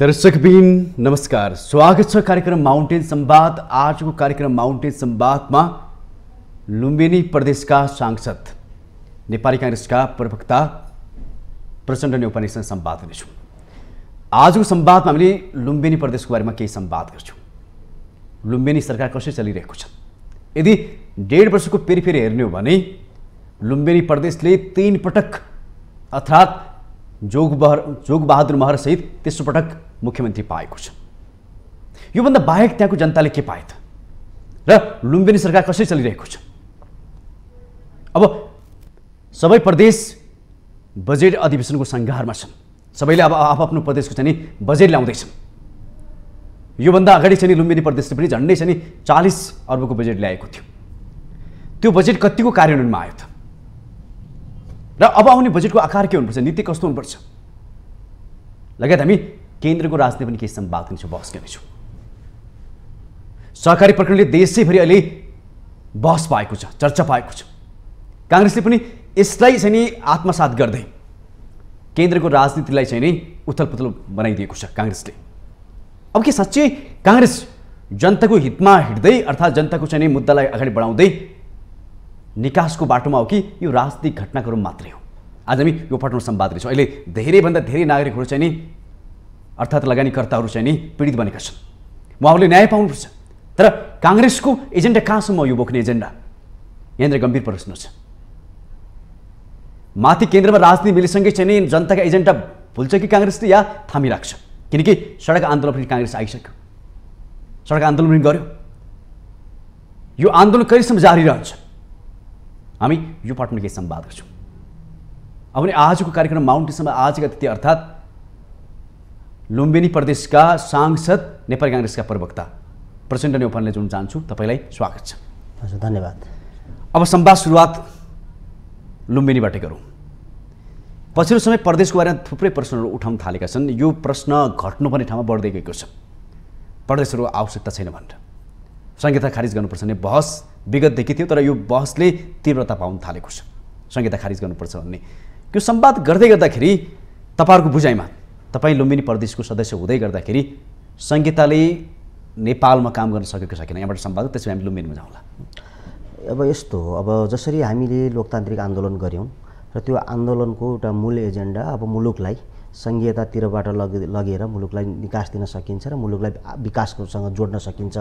दर्शकबिन नमस्कार, स्वागत छ कार्यक्रम माउन्टेन संवाद। आजको कार्यक्रम माउन्टेन संवादमा लुम्बिनी प्रदेशका सांसद नेपाली कांग्रेसका प्रवक्ता प्रचण्ड नेउपानेसँग संवाद गर्नेछौँ। आजको संवादमा हामीले लुम्बिनी प्रदेशको बारेमा केही संवाद गर्छौँ। लुम्बिनी सरकार कसरी चलिरहेको छ? यदि 1.5 वर्षको फेरिफेरि हेर्ने हो भने लुम्बिनी प्रदेशले 3 पटक अर्थात् जोग बहादुर महर सहित तेस्रो पटक मुख्यमन्त्री पाएको छ। यो भन्दा बाहेक त्यहाँको जनताले के पाए त? र लुम्बिनी सरकार कसरी चलिरहेको छ? अब सबै प्रदेश बजेट अधिवेशनको संघारमा छन्। सबैले अब आफ्नो प्रदेशको चाहिँ बजेट ल्याउँदैछन्। यो भन्दा अगाडि चाहिँ लुम्बिनी प्रदेशले पनि झन्डै चाहिँ 40 अर्बको बजेट ल्याएको थियो। त्यो बजेट कतिको कार्यान्वयनमा आयो त? र अब आउने बजेटको आकार के हुनुपर्छ, नीति कस्तो हुनुपर्छ, लगायत हामी केन्द्रको राजनीति पनि केही संवाद गर्नेछौँ, बहस गर्नेछौँ। सहकारी प्रकरणले देशैभरि अहिले बहस पाएको छ, चर्चा पाएको छ। काङ्ग्रेसले पनि यसलाई चाहिँ नि आत्मसात गर्दै केन्द्रको राजनीतिलाई चाहिँ नि उथलपुथल बनाइदिएको छ काङ्ग्रेसले। अब के साँच्चै काङ्ग्रेस जनताको हितमा हिँड्दै अर्थात् जनताको चाहिँ नि मुद्दालाई अगाडि बढाउँदै निकासको बाटोमा हो कि यो राजनीतिक घटनाक्रम मात्रै हो? आज हामी यो पटक संवाद गर्छौँ। अहिले धेरैभन्दा धेरै नागरिकहरू चाहिँ नि अर्थात् लगानीकर्ताहरू चाहिँ नि पीडित बनेका छन्। उहाँहरूले न्याय पाउनुपर्छ। तर काङ्ग्रेसको एजेन्डा कहाँसम्म? यो बोक्ने एजेन्डा यहाँनिर गम्भीर प्रश्न छ। माथि केन्द्रमा राजनीति मिलेसँगै चाहिँ नि जनताका एजेन्डा भुल्छ कि काङ्ग्रेसले या थामिराख्छ? किनकि सडक आन्दोलन पनि काङ्ग्रेस आइसक्यो, सडक आन्दोलन पनि गर्यो। यो आन्दोलन कहिलेसम्म जारी रहन्छ? हामी यो पार्टमा केही संवाद गर्छौँ। अब आजको कार्यक्रम माउन्टेन सम्वाद आजका अतिथि अर्थात् लुम्बिनी प्रदेशका सांसद नेपाली काङ्ग्रेसका प्रवक्ता प्रचण्ड नेउपानेलाई जोड्न चाहन्छु। तपाईँलाई स्वागत छ। हजुर, धन्यवाद। अब संवाद सुरुवात लुम्बिनीबाट गरौँ। पछिल्लो समय प्रदेशको बारेमा थुप्रै प्रश्नहरू उठाउन थालेका छन्। यो प्रश्न घट्नुपर्ने ठाउँमा बढ्दै गएको छ। प्रदेशहरू आवश्यकता छैन भनेर संहिता खारिज गर्नुपर्छ भन्ने बहस विगतदेखि थियो, तर यो बहसले तीव्रता पाउन थालेको छ। संहिता खारिज गर्नुपर्छ भन्ने यो संवाद गर्दै गर्दाखेरि तपाईँहरूको बुझाइमा, तपाईँ लुम्बिनी प्रदेशको सदस्य हुँदै गर्दाखेरि संहिताले नेपालमा काम गर्न सकेको सकेन? यहाँबाट संवाद त्यसपछि हामी लुम्बिनीमा जाउँला। अब यस्तो हो, अब जसरी हामीले लोकतान्त्रिक आन्दोलन गऱ्यौँ र त्यो आन्दोलनको एउटा मूल एजेन्डा अब मुलुकलाई संहितातिरबाट लगेर मुलुकलाई निकास दिन सकिन्छ र मुलुकलाई विकाससँग जोड्न सकिन्छ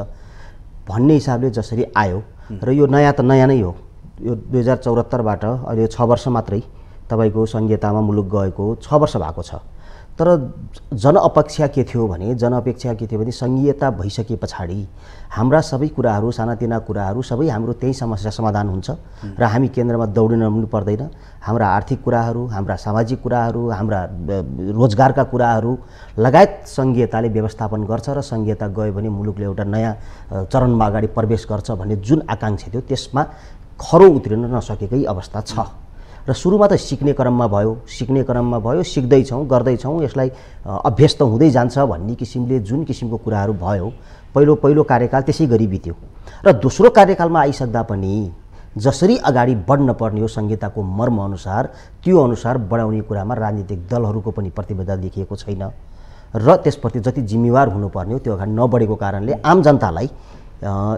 भन्ने हिसाबले जसरी आयो र यो नयाँ त नयाँ नै हो। यो 2074बाट अहिले 6 वर्ष मात्रै तपाईँको संहितामा मुलुक गएको 6 वर्ष भएको छ। तर जनअपेक्षा के थियो भने संहिता भइसके पछाडि हाम्रा सबै कुराहरू, सानातिना कुराहरू सबै हाम्रो त्यही समस्या समाधान हुन्छ र हामी केन्द्रमा दौडिन पनि पर्दैन। हाम्रा आर्थिक कुराहरू, हाम्रा सामाजिक कुराहरू, हाम्रा रोजगारका कुराहरू लगायत संहिताले व्यवस्थापन गर्छ र संहिता गयो भने मुलुकले एउटा नयाँ चरणमा अगाडि प्रवेश गर्छ भन्ने जुन आकाङ्क्षा थियो त्यसमा खरो उत्रिन नसकेकै अवस्था छ। र सुरुमा त सिक्ने क्रममा भयो, सिक्दैछौँ, गर्दैछौँ, यसलाई अभ्यस्त हुँदै जान्छ भन्ने किसिमले जुन किसिमको कुराहरू भयो पहिलो कार्यकाल त्यसै गरी बित्यो। र दोस्रो कार्यकालमा आइसक्दा पनि जसरी अगाडि बढ्न पर्ने हो संहिताको मर्म अनुसार त्यो अनुसार बढाउने कुरामा राजनीतिक दलहरूको पनि प्रतिबद्धता देखिएको छैन र त्यसप्रति जति जिम्मेवार हुनुपर्ने हो त्यो अगाडि नबढेको कारणले आम जनतालाई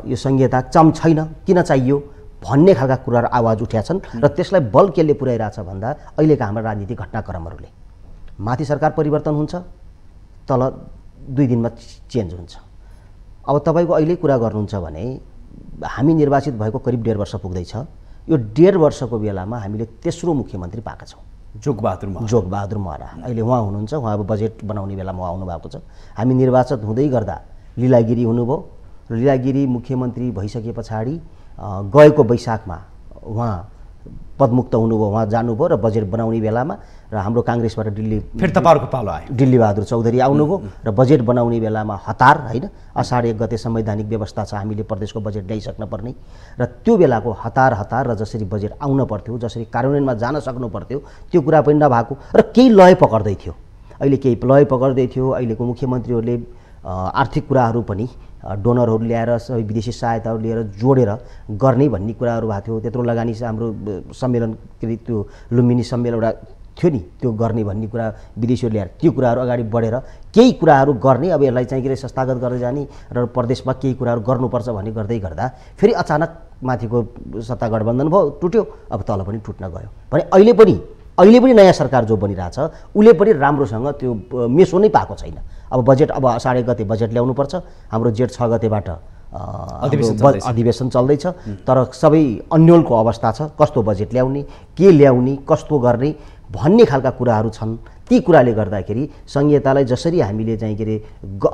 यो संहिता छैन, किन चाहियो भन्ने खालका कुराहरू आवाज उठाएका छन् र त्यसलाई बल केले पुर्याइरहेछ भन्दा अहिलेका हाम्रा राजनीतिक घटनाक्रमहरूले माथि सरकार परिवर्तन हुन्छ, तल 2 दिनमा चेन्ज हुन्छ। अब तपाईँको अहिले कुरा गर्नुहुन्छ भने हामी निर्वाचित भएको करिब 1.5 वर्ष पुग्दैछ। यो 1.5 वर्षको बेलामा हामीले तेस्रो मुख्यमन्त्री पाएका छौँ, जोगबहादुर महरा। अहिले उहाँ हुनुहुन्छ, उहाँ अब बजेट बनाउने बेलामा उहाँ आउनुभएको छ। हामी निर्वाचित हुँदै गर्दा लीलागिरी हुनुभयो र लीलागिरी मुख्यमन्त्री भइसके पछाडि गएको वैशाखमा उहाँ पदमुक्त हुनुभयो, उहाँ जानुभयो र बजेट बनाउने बेलामा र हाम्रो काङ्ग्रेसबाट दिल्ली बहादुर चौधरी आउनुभयो र बजेट बनाउने बेलामा हतार हैन, असाढ 1 गते संवैधानिक व्यवस्था छ, हामीले प्रदेशको बजेट ल्याइसक्न पर्ने र त्यो बेलाको हतार र जसरी बजेट आउन पर्थ्यो, जसरी कार्यान्वयनमा जान सक्नु पर्थ्यो त्यो कुरा पनि नभएको र केही लय पकड्दै थियो। अहिलेको मुख्यमन्त्रीहरूले आर्थिक कुराहरू पनि डोनरहरू ल्याएर, सबै विदेशी सहायताहरू ल्याएर जोडेर गर्ने भन्ने कुराहरू भएको थियो। त्यत्रो लगानी हाम्रो सम्मेलन, त्यो लुम्बिनी सम्मेलन एउटा थियो नि त्यो गर्ने भन्ने कुरा विदेशीहरू ल्याएर त्यो कुराहरू अगाडि बढेर केही कुराहरू गर्ने अब यसलाई चाहिँ के संस्थागत गर्दै जाने र प्रदेशमा केही कुराहरू गर्नुपर्छ भन्ने गर्दै गर्दा फेरि अचानक माथिको सत्ता गठबन्धन भयो टुट्यो अब तल पनि टुट्न गयो भने अहिले पनि नयाँ सरकार जो बनिरहेछ उले पनि राम्रोसँग त्यो मेसो नै पाएको छैन। अब बजेट अब 6.5 गते बजेट ल्याउनुपर्छ, हाम्रो जेठ 6 गतेबाट अधिवेशन चल्दैछ तर सबै अन्यलको अवस्था छ। कस्तो बजेट ल्याउने के ल्याउने कस्तो गर्ने भन्ने खालका कुराहरू छन्। ती कुराले गर्दाखेरि संहितालाई जसरी हामीले चाहिँ के रे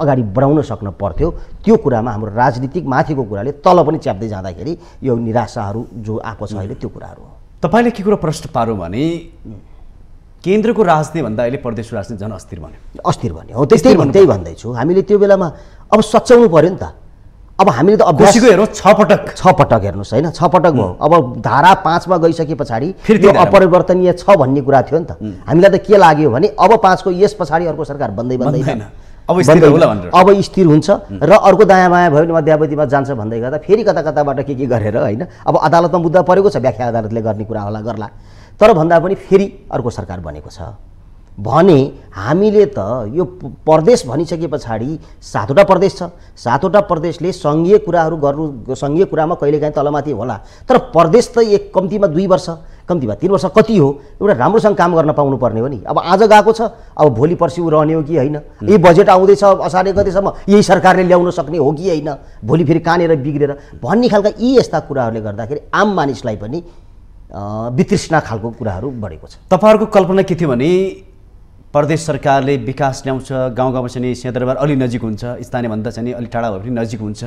अगाडि बढाउन सक्न पर्थ्यो त्यो कुरामा हाम्रो राजनीतिक माथिको कुराले तल पनि च्याप्दै जाँदाखेरि यो निराशाहरू जो आएको छ अहिले त्यो कुराहरू हो। तपाईले के कुरा प्रश्न पार्नु भने केन्द्रको राजनीति भन्दा अहिले प्रदेशको राजनीति झन् अस्थिर भन्यो हो। त्यही भन्दैछु हामीले त्यो बेलामा अब सच्याउनु पर्यो नि त। अब हामीले त अभ्यासको हेरौँ 6 पटक हेर्नुस् हैन 6 पटक भयो। अब धारा 5 मा गइसके पछाडी यो अपरिवर्तनीय छ भन्ने कुरा थियो नि त। हामीलाई त के लाग्यो भने अब 5 को यस पछाडी अर्को सरकार बन्दैन अब स्थिर होला भनेर अब स्थिर हुन्छ र अर्को दायाँ बायाँ भयो भने मध्यावधिमा जान्छ भन्दै गर्दा फेरि कताबाट के गरेर हैन अब अदालतमा मुद्दा परेको छ, व्याख्या अदालतले गर्ने कुरा होला गर्ला तर भन्दा पनि फेरि अर्को सरकार बनेको छ भने हामीले त यो प्रदेश भनिसके पछाडि 7 वटा प्रदेश छ। 7 वटा प्रदेशले संघीय कुराहरू गर्नु संघीय कुरामा कहिलेकाहीँ तलमाथि होला तर प्रदेश त एक कम्तीमा 2 वर्ष कम्तीमा 3 वर्ष कति हो एउटा राम्रोसँग काम गर्न पाउनुपर्ने हो नि। अब आज गएको छ अब भोलि पर्सि रहने हो कि होइन, यही बजेट आउँदैछ असारे गतेसम्म यही सरकारले ल्याउन सक्ने हो कि होइन, भोलि फेरि कानेर बिग्रेर भन्ने खालका यी यस्ता कुराहरूले गर्दाखेरि आम मानिसलाई पनि वितृष्णा खालको कुराहरू बढेको छ। तपाईहरुको कल्पना के थियो भने प्रदेश सरकारले विकास ल्याउँछ, गाउँ गाउँमा चाहिँ सिंहदरबार अलि नजिक हुन्छ, स्थानीयभन्दा चाहिँ अलि टाढा भए पनि नजिक हुन्छ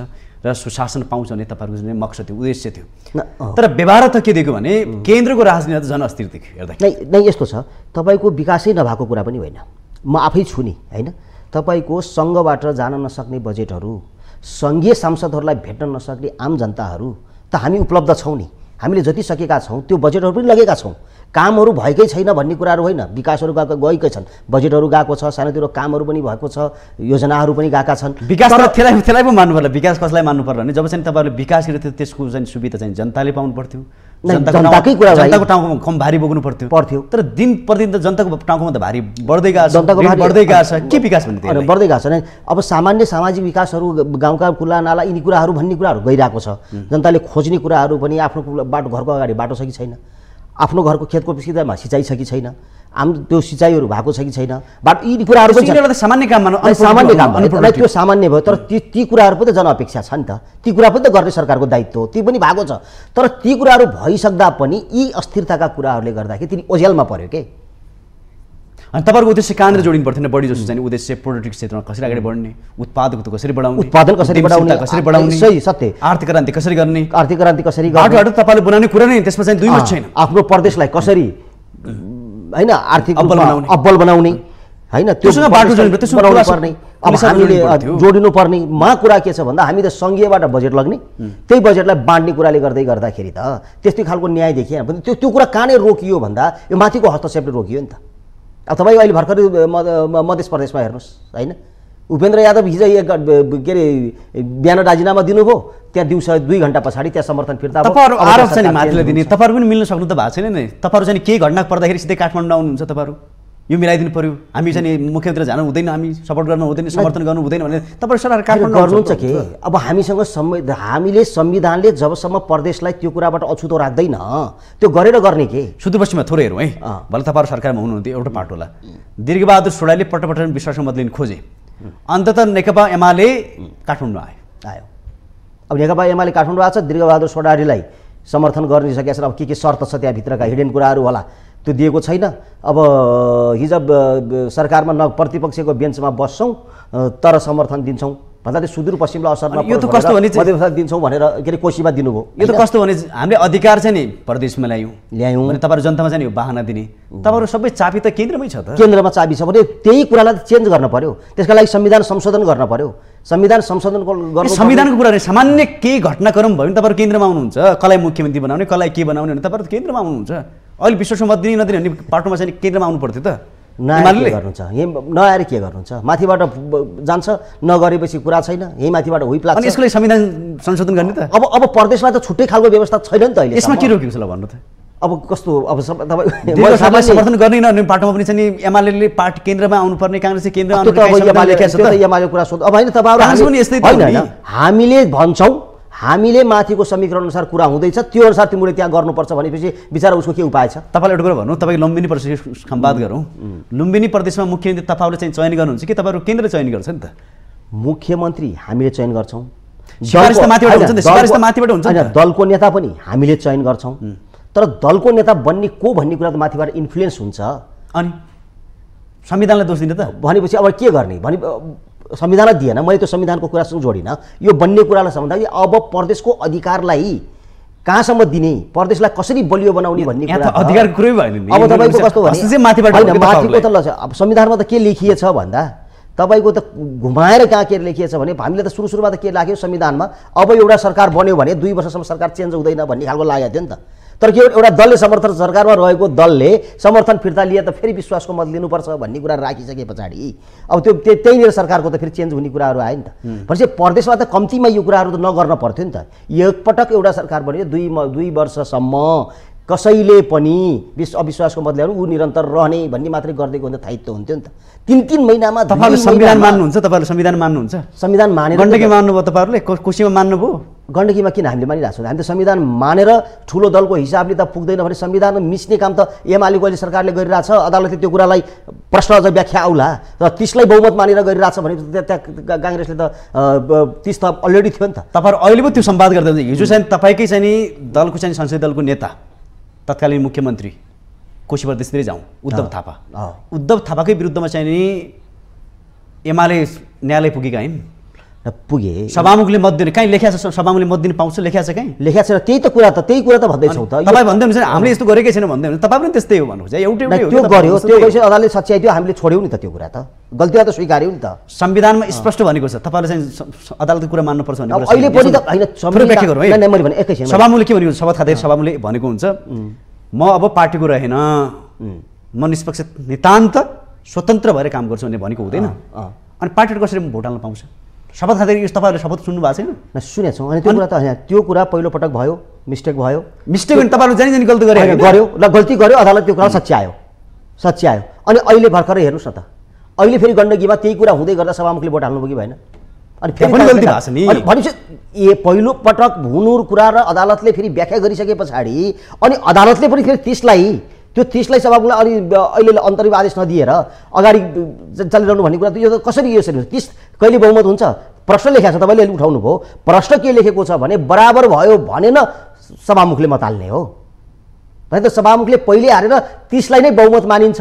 र सुशासन पाउँछ भन्ने तपाईहरुको चाहिँ मकसद थियो, उद्देश्य थियो। तर व्यवहार त के देख्यो भने केन्द्रको राजनीति त झन् अस्थिर देख्यो हेर्दा। नै यस्तो छ तपाईको विकासै नभएको कुरा पनि होइन, म आफै छु नि हैन। तपाईको संघबाट जान नसक्ने बजेटहरू, संघीय सांसदहरूलाई भेट्न नसक्ने आम जनताहरू त हामी उपलब्ध छौं नि, हामीले जति सकेका छौं त्यो बजेटहरू पनि लगेका छौं। कामहरु भएकै छैन भन्ने कुराहरु होइन, विकासहरु गएकै छन्, बजेटहरु गएको छ, सानोतिरो कामहरु पनि भएको छ, योजनाहरु पनि गएका छन्। विकास त त्यसलाई पनि मान्नु पर्ला, विकास कसलाई मान्नु पर्ला भने जब चाहिँ तपाईहरुले विकास गरे त्यो त्यसको चाहिँ सुविधा चाहिँ जनताले पाउनु पर्थ्यो, जनताको टाउकोमा कम भारी बोक्नु पर्थ्यो तर दिन प्रतिदिन त जनताको टाउकोमा त भारी बढ्दै गएको छ, जनताको भारी बढ्दै गएको छ, के विकास भन्ने त्यो बढ्दै गएको छ। अब सामान्य सामाजिक विकासहरु गाउँका कुला नाला यिनी कुराहरु भन्ने कुराहरु गइराको छ, जनताले खोज्ने कुराहरु पनि आफ्नो बाटो घरको अगाडि बाटो छ कि छैन, आफ्नो घरको खेतको सिधामा सिँचाइ छ कि छैन, आम त्यो सिँचाइहरू भएको छ कि छैन, बाटो यी कुराहरू पनि सामान्य काम भन्नु त्यो सामान्य भयो तर ती कुराहरू पनि त जनअपेक्षा छ नि त, ती कुरा पनि त गर्ने सरकारको दायित्व हो, ती पनि भएको छ तर ती कुराहरू भइसक्दा पनि यी अस्थिरताका कुराहरूले गर्दाखेरि तिनी ओझेलमा पर्यो के। अनि तपाईहरुको उद्देश्य कहाँनिर जोडिनु पर्थ्यो भने बढी जस्तो चाहिँ उद्देश्य प्रोडक्टिभ क्षेत्रमा कसरी अगाडि बढ्ने, उत्पादकता कसरी बढाउने, सही सत्य आर्थिक क्रान्ति कसरी गर्ने बाटोहरु तपाईले बनाउने कुरा नै त्यसमा चाहिँ 2 वर्ष छैन। आफ्नो प्रदेशलाई कसरी हैन आर्थिक अब्बल बनाउने हैन त्यससँग बाटो जोड्नु त्यसो बनाउनु पर्ने। अब हामीले जोडिनु पर्ने मा कुरा के छ भन्दा हामी त संघीयबाट बजेट लाग्ने त्यही बजेटलाई बाँड्ने कुराले गर्दाखेरि त त्यस्तै खालको न्याय देखिएन भने त्यो कुरा कहाँनिर रोकियो भन्दा यो माथिको हस्तक्षेपले रोकियो नि त। अब तपाईँ अहिले भर्खर मध्य प्रदेशमा हेर्नुहोस् हैन, उपेन्द्र यादव हिजो के अरे बिहान राजीनामा दिनुभयो, त्यहाँ दिउँसो 2 घण्टा पछाडि त्यहाँ समर्थन फिर्ता भयो। आरोप चाहिँ माथिलाई दिने तपाईहरु पनि मिल्न सक्नु त भएको छैन नि। तपाईहरु चाहिँ केही घटना पर्दाखेरि सिधै काठमाडौँ आउनुहुन्छ तपाईहरु, यो मिलाइदिनु पर्यो, हामी चाहिँ मुख्यमन्त्री जानु हुँदैन, हामी सपोर्ट गर्नु हुँदैन, समर्थन गर्नु हुँदैन भने तपाईहरु सरकार काठमाडौँ गर्नुहुन्छ के। अब हामीसँग हामीले संविधानले जबसम्म प्रदेशलाई त्यो कुराबाट अछुतो राख्दैन त्यो गरेर गर्ने के। सुदूरपश्चिममा थोरै हेरौँ है, भले तपाईहरु सरकारमा हुनुहुन्थ्यो एउटा पार्ट होला, दीर्घबहादुर सुडाले पटपटन विश्वासमा मत लिन खोजे, अन्ततः नेकपा एमाले काठमाडौँ आयो। अब नेकपा एमाले काठमाडौँ आछ, दीर्घबहादुर सुडालीलाई समर्थन गर्न सकेछ, अब के शर्त छ त्यहाँ भित्रका हिडन कुराहरू होला त्यो दिएको छैन। अब हिजो सरकारमा न प्रतिपक्षको बेन्चमा बस्छौं तर समर्थन दिन्छौं भन्दा त्यो सुदूरपश्चिमलाई असर नपर्छ, यो त कस्तो भने मध्यप्रदेश दिन्छौं भनेर के अरे कोशीमा दिनुभयो। यो त कस्तो भने हामीले अधिकार चाहिँ नि प्रदेशमा ल्यायौं भने तपाईहरु जनतामा चाहिँ यो बहाना दिने, तपाईहरु सबै चाबी त केन्द्रमै छ त, केन्द्रमा चाबी छ भने त्यही कुरालाई त चेन्ज गर्न पर्यो, त्यसका लागि संविधान संशोधन गर्न पर्यो। संविधान संशोधन गर्नु संविधानको कुरा होइन, सामान्य केही घटनाक्रम भयो भने तपाईहरु केन्द्रमा आउनुहुन्छ, कसलाई मुख्यमन्त्री बनाउने कसलाई के बनाउने भने तपाईहरु केन्द्रमा आउनुहुन्छ। अहिले विश्वासमा मत दिने नदिने भन्ने पाटोमा चाहिँ केन्द्रमा आउनु पर्थ्यो त, नआएर के गर्नुहुन्छ, नआएर के गर्नुहुन्छ, माथिबाट जान्छ नगरेपछि कुरा छैन, यही माथिबाट हुइप्ला अनि यसको लागि संविधान संशोधन गर्ने त। अब प्रदेशलाई त छुट्टै खालको व्यवस्था छैन नि त अहिले, यसमा के रोकिन्छ ल भन्नु त। अब कस्तो अब समर्थन गर्ने न पार्टीमा पनि छ नि एमालेले पार्टी केन्द्रमा आउनु पर्ने कांग्रेसले केन्द्रमा आउनु पर्ने एमालेको कुरा सोध्नु अब हैन तपाईहरु हामी पनि यस्तै त हामीले भन्छौं हामीले माथिको समीकरण अनुसार कुरा हुँदैछ त्यो अनुसार तिमीले त्यहाँ गर्नुपर्छ भनेपछि बिचारा उसको के उपाय छ तपाईले एउटा कुरा भन्नु तपाई लुम्बिनी प्रदेशको संवाद गरौं लुम्बिनी प्रदेशमा मुख्यमन्त्री तपाईले चाहिँ चयन गर्नुहुन्छ कि तपाईहरु केन्द्र चयन गर्छ नि त मुख्यमन्त्री हामीले चयन गर्छौं सिफारिस त माथिबाट हुन्छ नि सिफारिस त माथिबाट हुन्छ नि दलको नेता पनि हामीले चयन गर्छौं तर दल को नेता बनने को भन्ने कुरा त माथिबाट इन्फ्लुएन्स हुन्छ अनि संविधानलाई दोष दिने त भनेपछि अब के गर्ने भनि संविधानलाई दिएन मैले त्यो संविधानको कुरासँग जोडिन यो बन्ने कुरालाई सम्बन्धी अब प्रदेशको अधिकारलाई कहाँसम्म दिने प्रदेशलाई कसरी बलियो बनाउने भन्ने कुरा त अधिकारको कुरै भएन नि अब तपाईको कस्तो भने माथिबाट माथिको त अब संविधानमा त के लेखिएछ भन्दा तपाईको त घुमाएर कहाँ के लेखिएछ भने हामीले त सुरु सुरुमा त के लाग्यो संविधानमा अब एउटा सरकार बन्यो भने 2 वर्षसम्म सरकार चेन्ज हुँदैन भन्ने खालको लागेको थियो नि त तर के एउटा दलले समर्थन सरकारमा रहेको दलले समर्थन फिर्ता लिए त फेरि विश्वासको मत लिनुपर्छ भन्ने कुरा राखिसके पछाडि अब त्यो त्यहीँनिर सरकारको त फेरि चेन्ज हुने कुराहरू आयो नि त भनेपछि प्रदेशमा त कम्तीमा यो कुराहरू त नगर्न पर्थ्यो नि त एकपटक एउटा सरकार बन्यो 2 वर्षसम्म कसैले पनि अविश्वासको मत ल्याउनु उ निरन्तर रहने भन्ने मात्रै गर्दैको हुन्छ थाइत्व हुन्थ्यो नि त 3-3 महिनामा तपाईहरुले संविधान मान्नुहुन्छ तपाईहरुले संविधान मान्नुहुन्छ संविधान मानेर गण्डकी मान्नुभयो तपाईहरुले कोशीमा मान्नुभयो गण्डकीमा किन हामीले मानिरहेको छौं हामी त संविधान मानेर ठूलो दलको हिसाबले त पुग्दैन भने संविधानमा मिस्ने काम त एमालेको अहिले सरकारले गरिरहेछ अदालतले त्यो कुरालाई प्रश्न अझ व्याख्या आउला र त्यसलाई बहुमत मानेर गरिरहेछ भने त्यहाँ कांग्रेसले त 30 त अलरेडी थियो नि त तपाईहरु अहिले पनि त्यो संवाद गर्दै हुन्छ हिजो चाहिँ तपाईकै चाहिँ नि दलको चाहिँ संसदीय दलको नेता तत्कालीन मुख्यमन्त्री कोशी प्रदेशतिर जाऊँ उद्धव थापाकै विरुद्धमा चाहिँ नि एमाले न्यायालय पुगेका हैन पुगे सभामुखले मत दिने कहीं लेख्या छ सभामुखले मत दिन पाउँछ लेख्या छ कहीं लेख्या छ त्यही कुरा त भन्दै छौ त तपाई भन्दै हुन्छ हामीले यस्तो गरेकै छैन भन्दै हुन्छ तपाई पनि त्यस्तै हो भन्नुहुन्छ एउटै हो त्यो गर्यो त्यो भएपछि अदालतले सच्याइदियो हामीले छोड्यौ नि त त्यो कुरा त गल्तीलाई त स्वीकार्यौ नि त संविधानमा स्पष्ट भनेको छ तपाईले चाहिँ अदालतको कुरा मान्नु पर्छ भन्ने कुरा अहिले पनि त हैन मैले भने एकैछिन सभामुखले के भनेको सभामुखले भनेको हुन्छ म अब पार्टीको रहेन म निष्पक्ष नितान्त स्वतन्त्र भएर काम गर्छु भन्ने भनेको हुँदैन अनि पार्टीले कसरी भोट हाल्न पाउँछ शपथ खाँदै यस तपाईहरुले शपथ सुन्नु भएको छैन न सुनेछौं अनि त्यो कुरा पहिलो पटक मिस्टेक भयो अनि तपाईहरुले जानी गल्ती गर्यो ल गल्ती गर्यो अदालतले त्यो कुरा सच्यायो अनि अहिले भर्खरै हेर्नुस् न त अहिले फेरि गण्डकीमा त्यही कुरा हुँदै गर्दा सभामुखले भोट हाल्नु भएन अनि फेरि पनि गल्ती भएको छ नि अनि भनेपछि ए पहिलो पटक हुनुर कुरा र अदालतले फेरि व्याख्या गरिसकेपछि अनि अदालतले पनि फेरि त्यो 30लाई सभामुखले अनि अहिले अन्तरिम आदेश नदिएर अगाडि चलिरहनु भन्ने कुरा यो त कसरी यसरी 30 कहिले बहुमत हुन्छ प्रश्न लेखेको छ तपाईले अहिले उठाउनु भयो प्रश्न के लेखेको छ भने बराबर भयो भनेन सभामुखले मत हाल्ने हो भने त सभामुखले पहिले हारेर 30 लाई नै बहुमत मानिन्छ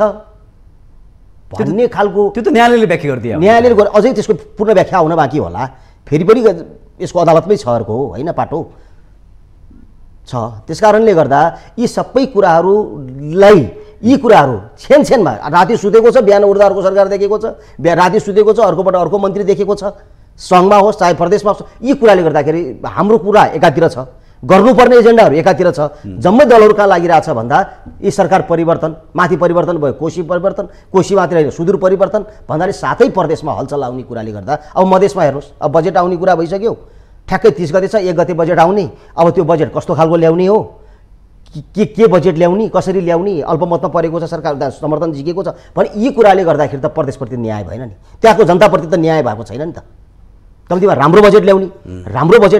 भन्ने खालको त्यो त न्यायालयले व्याख्या गर्दियो न्यायालयले गर् अझै त्यसको पूर्ण व्याख्या आउन बाँकी होला फेरि पनि यसको अदालतमै छरको हैन पाटो छ त्यसकारणले गर्दा यी सबै कुराहरुलाई यी कुराहरु छेनछेनमा राति सुतेको छ बिहान उठ्दा अर्को सरकार देखेको छ राति सुतेको छ अर्कोबाट अर्को मन्त्री देखेको छ संघमा होस् चाहे प्रदेशमा होस् यी कुराले गर्दाखेरि हाम्रो कुरा एकातिर छ गर्नुपर्ने एजेन्डाहरु एकातिर छ जम्मै दलहरुका लागिरहेछ भन्दा यी सरकार परिवर्तन माथि परिवर्तन भयो कोशी परिवर्तन कोशी मात्र हैन सुदूर परिवर्तन भन्दाखेरि साथै प्रदेशमा हलचल आउने कुराले गर्दा अब मधेसमा हेर्नुस् अब बजेट आउने कुरा भइसक्यो ठ्याक्कै 30 गते छ 1 गते बजेट आउने अब त्यो बजेट कस्तो खालको ल्याउने हो के बजेट ल्याउने कसरी ल्याउने अल्पमतमा परेको छ सरकार समर्थन जिकेको छ भने यी कुराले गर्दाखेरि त प्रदेशप्रति न्याय भएन नि त्यहाँको जनताप्रति त न्याय भएको छैन नि त कम्तीमा राम्रो बजेट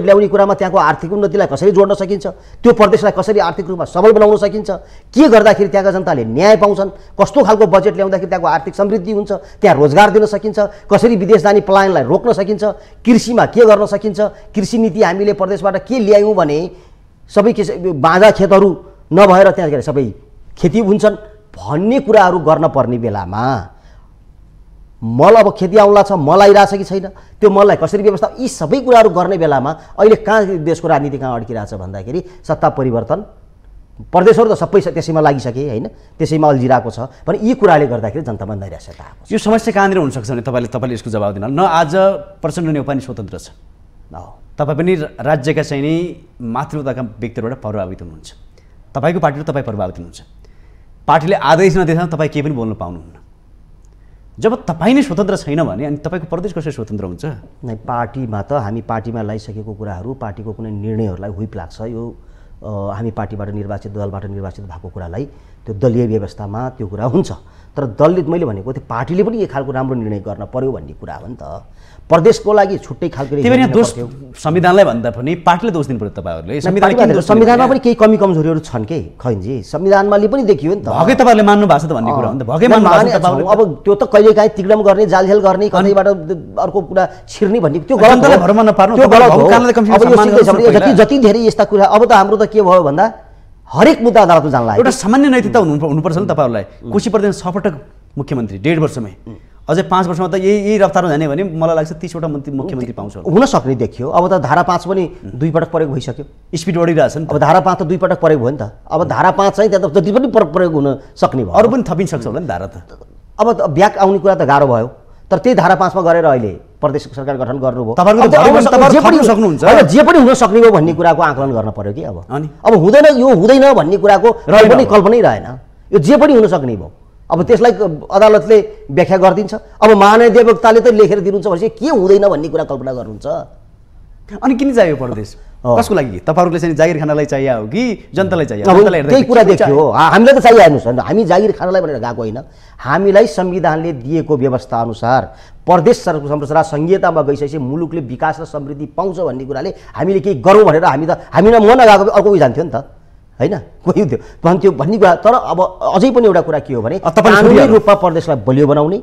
ल्याउने कुरामा त्यहाँको आर्थिक उन्नतिलाई कसरी जोड्न सकिन्छ त्यो प्रदेशलाई कसरी आर्थिक रूपमा सबल बनाउन सकिन्छ के गर्दाखेरि त्यहाँका जनताले न्याय पाउँछन् कस्तो खालको बजेट ल्याउँदाखेरि त्यहाँको आर्थिक समृद्धि हुन्छ त्यहाँ रोजगार दिन सकिन्छ कसरी विदेश जाने पलायनलाई रोक्न सकिन्छ कृषिमा के गर्न सकिन्छ कृषि नीति हामीले प्रदेशबाट के ल्यायौं भने सबै बाजा खेतहरू नभएर त्यहाँ सबै खेती हुन्छन् भन्ने कुराहरू गर्न पर्ने बेलामा मल अब खेती आउला छ मल आइराछ कि छैन त्यो मललाई कसरी व्यवस्था यी सबै कुराहरू गर्ने बेलामा अहिले कहाँ देशको राजनीति कहाँ अड्किराछ भन्दाखेरि सत्ता परिवर्तन प्रदेशहरु त सबै त्यसैमा लागिसके हैन त्यसैमा अल्झिराको छ भने यी कुराले गर्दाखेरि जनतामा नैराश्यता आएको छ यो समस्या कहाँनिर हुन सक्छ भने तपाईले यसको जवाफ दिनु न आज प्रचण्ड नेउपाने स्वतन्त्र छ तपाई पनि राज्यका चाहिँ नि मातृताका व्यक्तिहरुबाट प्रभावित हुनुहुन्छ तपाईको पार्टीले तपाई प्रभावित हुनुहुन्छ पार्टीले आदेश नदिएसम्म तपाई के पनि बोल्न पाउनुहुन्न जब तपाईं नै स्वतन्त्र छैन भने अनि तपाईको प्रदेश कसरी स्वतन्त्र हुन्छ नै पार्टीमा त हामी पार्टीमा लाइसकेको कुराहरू पार्टीको कुनै निर्णयहरुलाई हुइप लाग्छ यो हामी पार्टीबाट निर्वाचित दलबाट निर्वाचित भएको कुरालाई त्यो दलीय व्यवस्थामा त्यो कुरा हुन्छ तर दलित मैले भनेको त्यो पार्टीले पनि एक खालको राम्रो निर्णय गर्न पर्यो भन्ने कुरा हो नि त प्रदेशको लागि छुट्टै खालको निर्णय दोष संविधानलाई भन्दा पनि पार्टीले दोष दिनु पर्यो तपाईहरुले संविधानमा पनि केही कमी कमजोरीहरु छन् के खैन्जी संविधानमा ले पनि देखियो नि त भकै तपाईहरुले मान्नु भएको छ त भन्ने कुरा हो नि त भकै मान्नु भएको छ तपाईहरुले अब त्यो त कहिलेकाहीँ तिग्डम गर्ने जालझेल गर्ने कतैबाट अर्को कुरा छिर्ने भन्ने त्यो गलतले भरमा नपार्नु त्यो गलत हो अब यो सिधै जति धेरै यस्ता कुरा अब त हाम्रो त के भयो भन्दा हरेक मुद्दा अदालतमा जान लाग्यो एउटा सामान्य नैतिकता हुनुपर्छ नि तपाईहरुलाई कोशी प्रदेश 6 पटक मुख्यमन्त्री 1.5 वर्षमै अझै 5 वर्षमा त यही रफ्तारमा जाने भने मलाई लाग्छ 30 वटा मुख्यमन्त्री पाउँछ हुन सक्ने देखियो अब त धारा 5 पनि 2 पटक प्रयोग भइसक्यो स्पीड बढिरहेछ नि अब धारा 5 त 2 पटक प्रयोग भयो नि त अब धारा 5 चाहिँ त्यहाँ त जति पनि प्रयोग हुन सक्ने भयो अरु पनि थपिन सक्छ होला नि धारा त अब ब्याक आउने कुरा त गाह्रो भयो तर त्यही धारा 5 मा गरेर अहिले प्रदेश सरकार गठन गर्नुभयो जे पनि हुन सक्ने हो भन्ने कुराको आकलन गर्न पर्यो कि अब हुँदैन यो हुँदैन भन्ने कुराको पनि कल्पनै रहेन यो जे पनि हुन सक्ने भयो अब त्यसलाई अदालतले व्याख्या गर्दिन्छ अब महान्यायाधिवक्ताले त लेखेर दिनुहुन्छ भने के हुँदैन भन्ने कुरा कल्पना गर्नुहुन्छ अनि किन चाहियो प्रदेश कसको लागि तपाईहरुले चाहिँ जागिर खानलाई चाहियो हो कि जनतालाई चाहियो जनतालाई हेर्दै त्यही कुरा देखियो हामीलाई त चाहियो हैन हामी जागिर खानलाई भनेर गएको हैन हामीलाई संविधानले दिएको व्यवस्था अनुसार प्रदेश संरचना संघीयतामा गइसकेपछि मुलुकले विकास र समृद्धि पाउँछ भन्ने कुराले हामीले केही गरौँ भनेर हामी त मन नगाएको अर्को उही जान्थ्यो नि त हैन कोही भन्थ्यो भन्ने कुरा तर अब अझै पनि एउटा कुरा के हो भने कानुनी रूपमा प्रदेशलाई बलियो बनाउने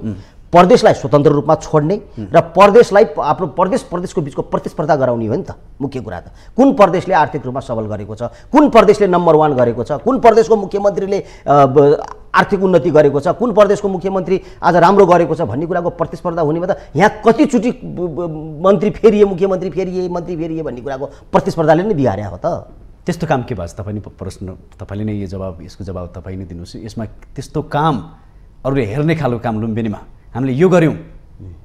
प्रदेशलाई स्वतन्त्र रूपमा छोड्ने र प्रदेशलाई आफ्नो प्रदेशको बीचको प्रतिस्पर्धा गराउने हो नि त मुख्य कुरा त कुन प्रदेशले आर्थिक रूपमा सबल गरेको छ कुन प्रदेशले नम्बर 1 गरेको छ कुन प्रदेशको मुख्यमन्त्रीले आर्थिक उन्नति गरेको छ कुन प्रदेशको मुख्यमन्त्री आज राम्रो गरेको छ भन्ने कुराको प्रतिस्पर्धा हुनेमा त यहाँ कतिचोटी मन्त्री फेरिए भन्ने कुराको प्रतिस्पर्धाले नै बिगार्या हो त त्यस्तो काम के भन्छ तपाईले प्रश्न तपाईले नै यो जवाब यसको जवाब तपाईले दिनुस् यसमा त्यस्तो काम अरूले हेर्ने खालको काम लुम्बिनीमा हामीले यो गर्यौं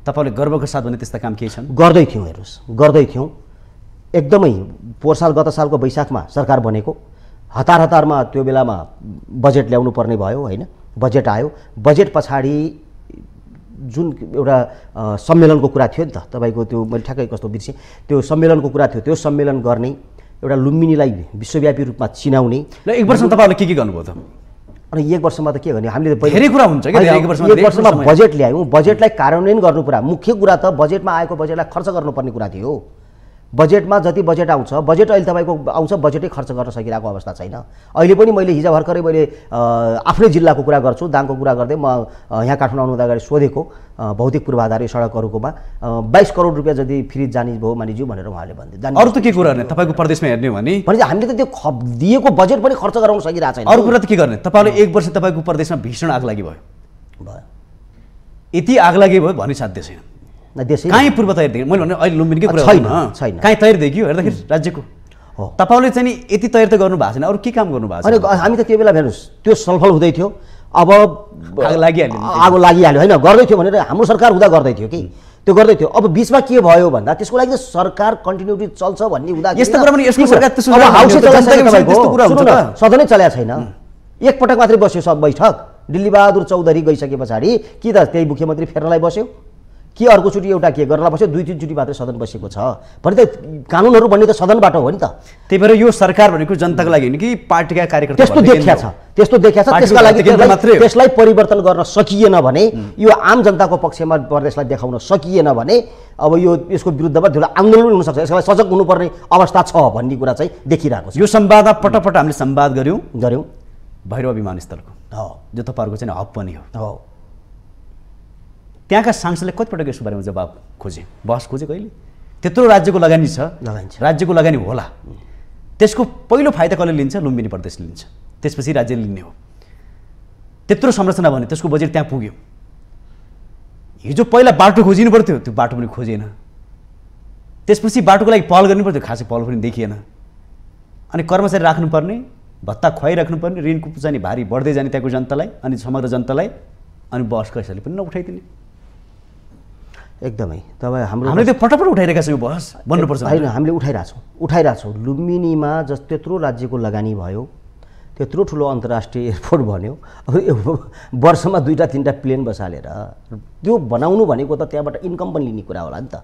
तपाईहरुले गर्वको साथ भने त्यस्ता काम के छन् गर्दै थियौं एकदमै गत सालको बैशाखमा सरकार बनेको हतारमा त्यो बेलामा बजेट ल्याउनु पर्ने भयो हैन बजेट आयो बजेट पछाडी जुन एउटा सम्मेलनको कुरा थियो नि त तपाईको त्यो मैले ठ्याक्कै कस्तो बिर्से त्यो सम्मेलनको कुरा थियो त्यो सम्मेलन गर्ने एउटा लुम्बिनीलाई विश्वव्यापी रूपमा चिनाउने र एक वर्षमा तपाईहरुले के गर्नुभयो त अनि एक वर्षमा त के गर्ने हामीले धेरै कुरा हुन्छ के एक वर्षमा बजेट ल्यायौं बजेटलाई कार्यान्वयन गर्नु कुरा मुख्य कुरा त बजेटमा आएको बजेटलाई खर्च गर्नुपर्ने कुरा थियो बजेटमा जति बजेट आउँछ बजेट अहिले तपाईको आउँछ बजेटै खर्च गर्न सकिरहेको अवस्था छैन अहिले पनि मैले हिजो भर्खरै मैले आफ्नै जिल्लाको कुरा गर्छु दाङको कुरा गर्दै म यहाँ काठमाडौँ आउनु हुँदा गरे सोधेको भौतिक पूर्वाधार सडकहरुकोमा 22 करोड रुपैयाँ जति फ्री जाने भयो मानिज्यू भनेर उहाँले भन्दै जाने अरु त के कुरा गर्ने तपाईको प्रदेशमा हेर्ने हो भने हामीले त त्यो दिएको बजेट पनि खर्च गराउन सकिरहेको छैन अरु कुरा त के गर्ने तपाईले एक वर्ष तपाईको प्रदेशमा भीषण आगलागी भयो यति आगलागी भयो भनि साध्य छैन काई पूर्व तयारी देखियो मैले भने अहिले लुम्बिनीकै कुरा छैन काई तयारी देखियो हेर्दाखेरि राज्यको हो तपाईले चाहिँ यति तयारी त गर्नु भएको छैन अरु के काम गर्नु भएको छ अनि हामी त त्यो बेला हेर्नुस् त्यो सफल हुँदै थियो अब आगो लागिहाल्यो हैन गर्दै थियो भनेर हाम्रो सरकार हुँदा गर्दै थियो कि त्यो गर्दै थियो अब बीचमा के भयो भन्दा त्यसको लागि सरकार कन्टिन्युटी चल्छ भन्ने हुँदा यस्तो कुरा पनि यसको सरकार त्यसो कुरा हुन्छ त सधैँ चल्या छैन एक पटक मात्रै बस्यो सब बैठक दिल्ली बहादुर चौधरी गइसकेपछि कि त त्यही मुख्यमन्त्री फेर्नलाई बस्यो के अर्को चोटी एउटा के गर्नला बस्यो 2-3 चोटी मात्र सदन बसेको छ भने त कानुनहरु बन्ने त सदनबाट हो नि त त्यही भएर यो सरकार भनेको जनताको लागि हो नि कि पार्टीका कार्यकर्ता त्यस्तो देख्या छ त्यसका लागि त्यसलाई परिवर्तन गर्न सकिएन भने यो आम जनताको पक्षमा प्रदेशलाई देखाउन सकिएन भने अब यो यसको विरुद्धमा धेरै आन्दोलन हुन सक्छ यसलाई सजग हुनुपर्ने अवस्था छ भन्ने कुरा चाहिँ देखिरहेको छ यो संवादमा पटपट हामीले संवाद गर्यौं भैरव विमानस्थलको हो जो तपाईहरुको चाहिँ हब पनि हो त्यहाँका सांसदले कतिपटक यसको बारेमा जवाब खोजे बहस खोजे कहिले त्यत्रो राज्यको लगानी छ राज्यको लगानी होला त्यसको पहिलो फाइदा कसले लिन्छ लुम्बिनी प्रदेशले लिन्छ त्यसपछि राज्यले लिने हो त्यत्रो संरचना भने त्यसको बजेट त्यहाँ पुग्यो हिजो पहिला बाटो खोजिनु पर्थ्यो त्यो बाटो पनि खोजेन त्यसपछि बाटोको लागि पहल गर्नु पर्थ्यो खासै पहल पनि देखिएन अनि कर्मचारी राख्नुपर्ने भत्ता खुवाइराख्नुपर्ने ऋणको चाहिँ भारी बढ्दै जाने त्यहाँको जनतालाई अनि समग्र जनतालाई अनि बस कसैले पनि नउठाइदिने एकदमै तपाई हामीले त्यो फटाफट उठाइरहेका छौं यो बहस भन्नुपर्छ हैन हामीले उठाइराछौं लुम्बिनीमा त्यत्रो राज्यको लगानी भयो त्यत्रो ठुलो अन्तर्राष्ट्रिय एयरपोर्ट बन्यो वर्षमा 2-3 प्लेन बसालेर त्यो बनाउनु भनेको त त्यहाँबाट इन्कम पनि लिने कुरा होला नि त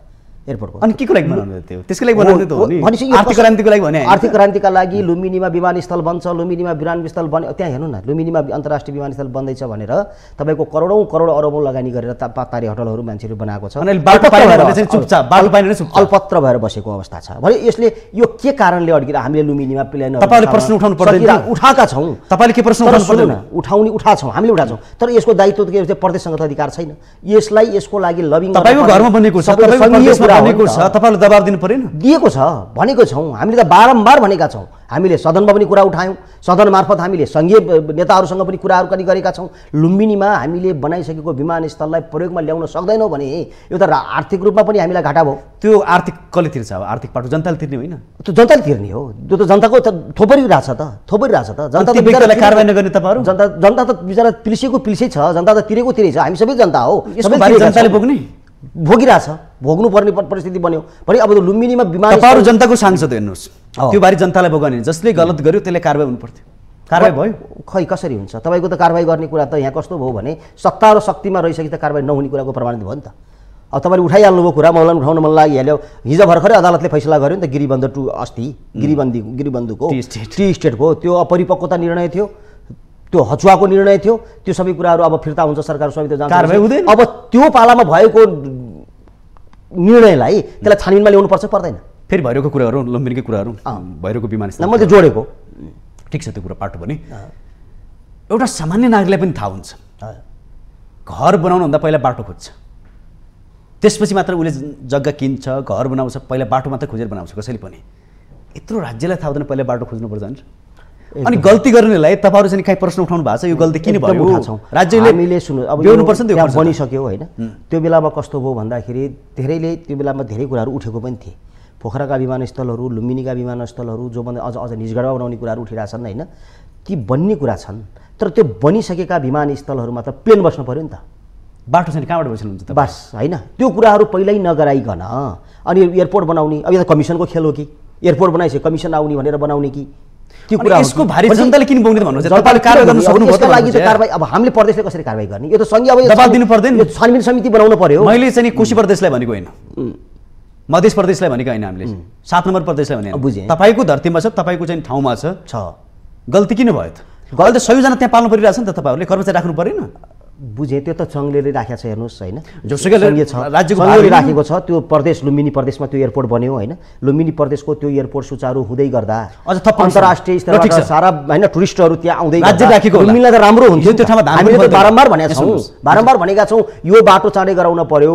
एयरपोर्टको अनि केको लागि बनाउनु थियो त्यसको लागि बनाउनु त हो नि आर्थिक क्रान्तिको लागि भने आर्थिक क्रान्तिका लागि लुम्बिनीमा विमानस्थल बन्छ लुम्बिनीमा विमानस्थल बन्यो त्यहाँ हेर्नु न लुम्बिनीमा अन्तर्राष्ट्रिय विमानस्थल बन्दैछ भनेर तपाईको करोडौं अरबौं लगानी गरेर पातारी होटलहरु मान्छेले बनाएको छ अनि बालपाइन भने चाहिँ चुपचाप बालपाइन नै चुपचाप अल्पत्र भएर बसेको अवस्था छ भने यसले यो के कारणले अड्किर हामीले लुम्बिनीमा प्लेन तपाईले प्रश्न उठाउनु पर्दैन उठाका छौं तपाईले के प्रश्न उठाउनु पर्दैन उठाउने उठा छौं हामीले उठा छौं तर यसको दायित्व त प्रदेशसँग त अधिकार छैन यसलाई यसको लागि लबिङ तपाईको घरमा बनेको छ तपाईको तपाईले दबाब दिनु पर्दैन दिएको छ भनेको छौं हामीले त बारम्बार भनेका छौं हामीले सदनमा पनि कुरा उठायौं सदन मार्फत हामीले संघीय नेताहरूसँग पनि कुराहरू पनि गरेका छौं लुम्बिनीमा हामीले बनाइसकेको विमानस्थललाई प्रयोगमा ल्याउन सक्दैनौ भने यो त आर्थिक रूपमा पनि हामीलाई घाटा भयो त्यो आर्थिक कले तिर्छ अब आर्थिक पाटो जनताले तिर्ने होइन त्यो जनताले तिर्ने हो त्यो त जनताको थोपरिरहेछ त थोपरिरहेछ त जनताले व्यक्तिलाई कारबाही नगर्ने तपाईहरु जनता त बिचारा पिल्सेको पिल्सै छ जनता त तिरेको तिरै छ हामी सबै जनता हो यसको बारे जनताले भोग्ने भोगिरहेछ भोग्नुपर्ने परिस्थिति बन्यो भने अब लुम्बिनीमा बिमारी जनताको सांसद हेर्नुहोस् त्यो बारे जनतालाई भोग्ने जसले गलत गर्यो त्यसले कारबाही हुनुपर्थ्यो कारबाही भयो खै कसरी हुन्छ तपाईको त कारबाही गर्ने कुरा त यहाँ कस्तो भयो भने सत्ता र शक्तिमा रहिसके त कारबाही नहुने कुराको प्रमाणित भयो नि त अब तपाईँले उठाइहाल्नुभयो कुरा मलाई उठाउन मन लागिहाल्यो हिजो भर्खरै अदालतले फैसला गर्यो नि त गिरिबन्ध 2 अस्ति गिरिबन्धको टी स्टेटको त्यो अपरिपक्वता निर्णय थियो त्यो हचुवाको निर्णय थियो त्यो सबै कुराहरु अब फिर्ता हुन्छ सरकार समिति जान्छ कारबाही हुँदैन अब त्यो पालामा भएको निर्णयलाई त्यसलाई छानिनमा ल्याउनु पर्छ पर्दैन फेरि भैरवको कुराहरु लुम्बिनीकै कुराहरु भैरवको विमानस्थल मैले जोडेको ठीक छ त्यो कुरा पाटो पनि एउटा सामान्य नागरिकलाई पनि थाहा हुन्छ घर बनाउनु भन्दा पहिला बाटो खोज्छ त्यसपछि मात्र उले जग्गा किन्छ घर बनाउँछ पहिला बाटो मात्र खोजेर बनाउँछ कसैले पनि यत्रो राज्यलाई थाहा हुँदैन पहिला बाटो खोज्नु पर्छ हैन अनि गल्ती गर्नेलाई तपाईहरु चाहिँ कतै प्रश्न उठाउनु भएको छ यो गल्ती किन भयो राज्यले हामीले सुन्नु अब ल्याउनुपर्छ नि त्यो बनिसक्यो हैन त्यो बेलामा कस्तो भयो भन्दाखेरि धेरैले त्यो बेलामा धेरै कुराहरु उठेको पनि थिए पोखराका विमानस्थलहरु लुम्बिनीका विमानस्थलहरु जो भन्दा अझ अझ निजगढमा बनाउने कुराहरु उठिरा छन् हैन ती बन्ने कुरा छन् तर त्यो बनिसकेका विमानस्थलहरुमा त प्लेन बस्नु पर्यो नि त बाटो चाहिँ कहाँबाट बस्नुहुन्छ त बस हैन त्यो कुराहरु पहिल्यै नगराइकन अनि एयरपोर्ट बनाउने अब यो त कमिसनको खेल हो कि एयरपोर्ट बनाइसके कमिसन आउने भनेर बनाउने कि यसको भारी जनताले किन बोक्ने भन्नुहुन्छ तपाईले कारबाही गर्न सक्नुभयो त्यसको लागि चाहिँ कारबाही अब हामीले प्रदेशले कसरी कारबाही गर्ने यो त संघीय अब दबाब दिनु पर्दैन यो छानबिन समिति बनाउनु पर्यो मैले चाहिँ कोशी प्रदेशलाई भनेको हैन मध्य प्रदेशलाई भनेको हैन हामीले ७ नम्बर प्रदेशलाई भने बुझे तपाईको धरतीमा छ तपाईको चाहिँ ठाउँमा छ गल्ती किन भयो त गल्ती सबैजना त्यहाँ पाल्नु परिरहेछ नि त तपाईहरुले कर्मचारी राख्नु पर्दैन बुझे त्यो त संघले राखेको छ हेर्नुस् हैन जोसुकैले राज्यको भागले राखेको छ त्यो प्रदेश लुम्बिनी प्रदेशमा त्यो एयरपोर्ट बन्यो हैन लुम्बिनी प्रदेशको त्यो एयरपोर्ट सुचारु हुँदै गर्दा अझ थप अन्तर्राष्ट्रिय स्तरमा सारा हैन टुरिस्टहरु त्यहाँ आउँदै राज्य राखेको लुम्बिनीलाई त राम्रो हुन्थ्यो त्यो ठाउँमा धान हामीले बारम्बार भनेका छौं यो बाटो चाँडै गराउन पर्यो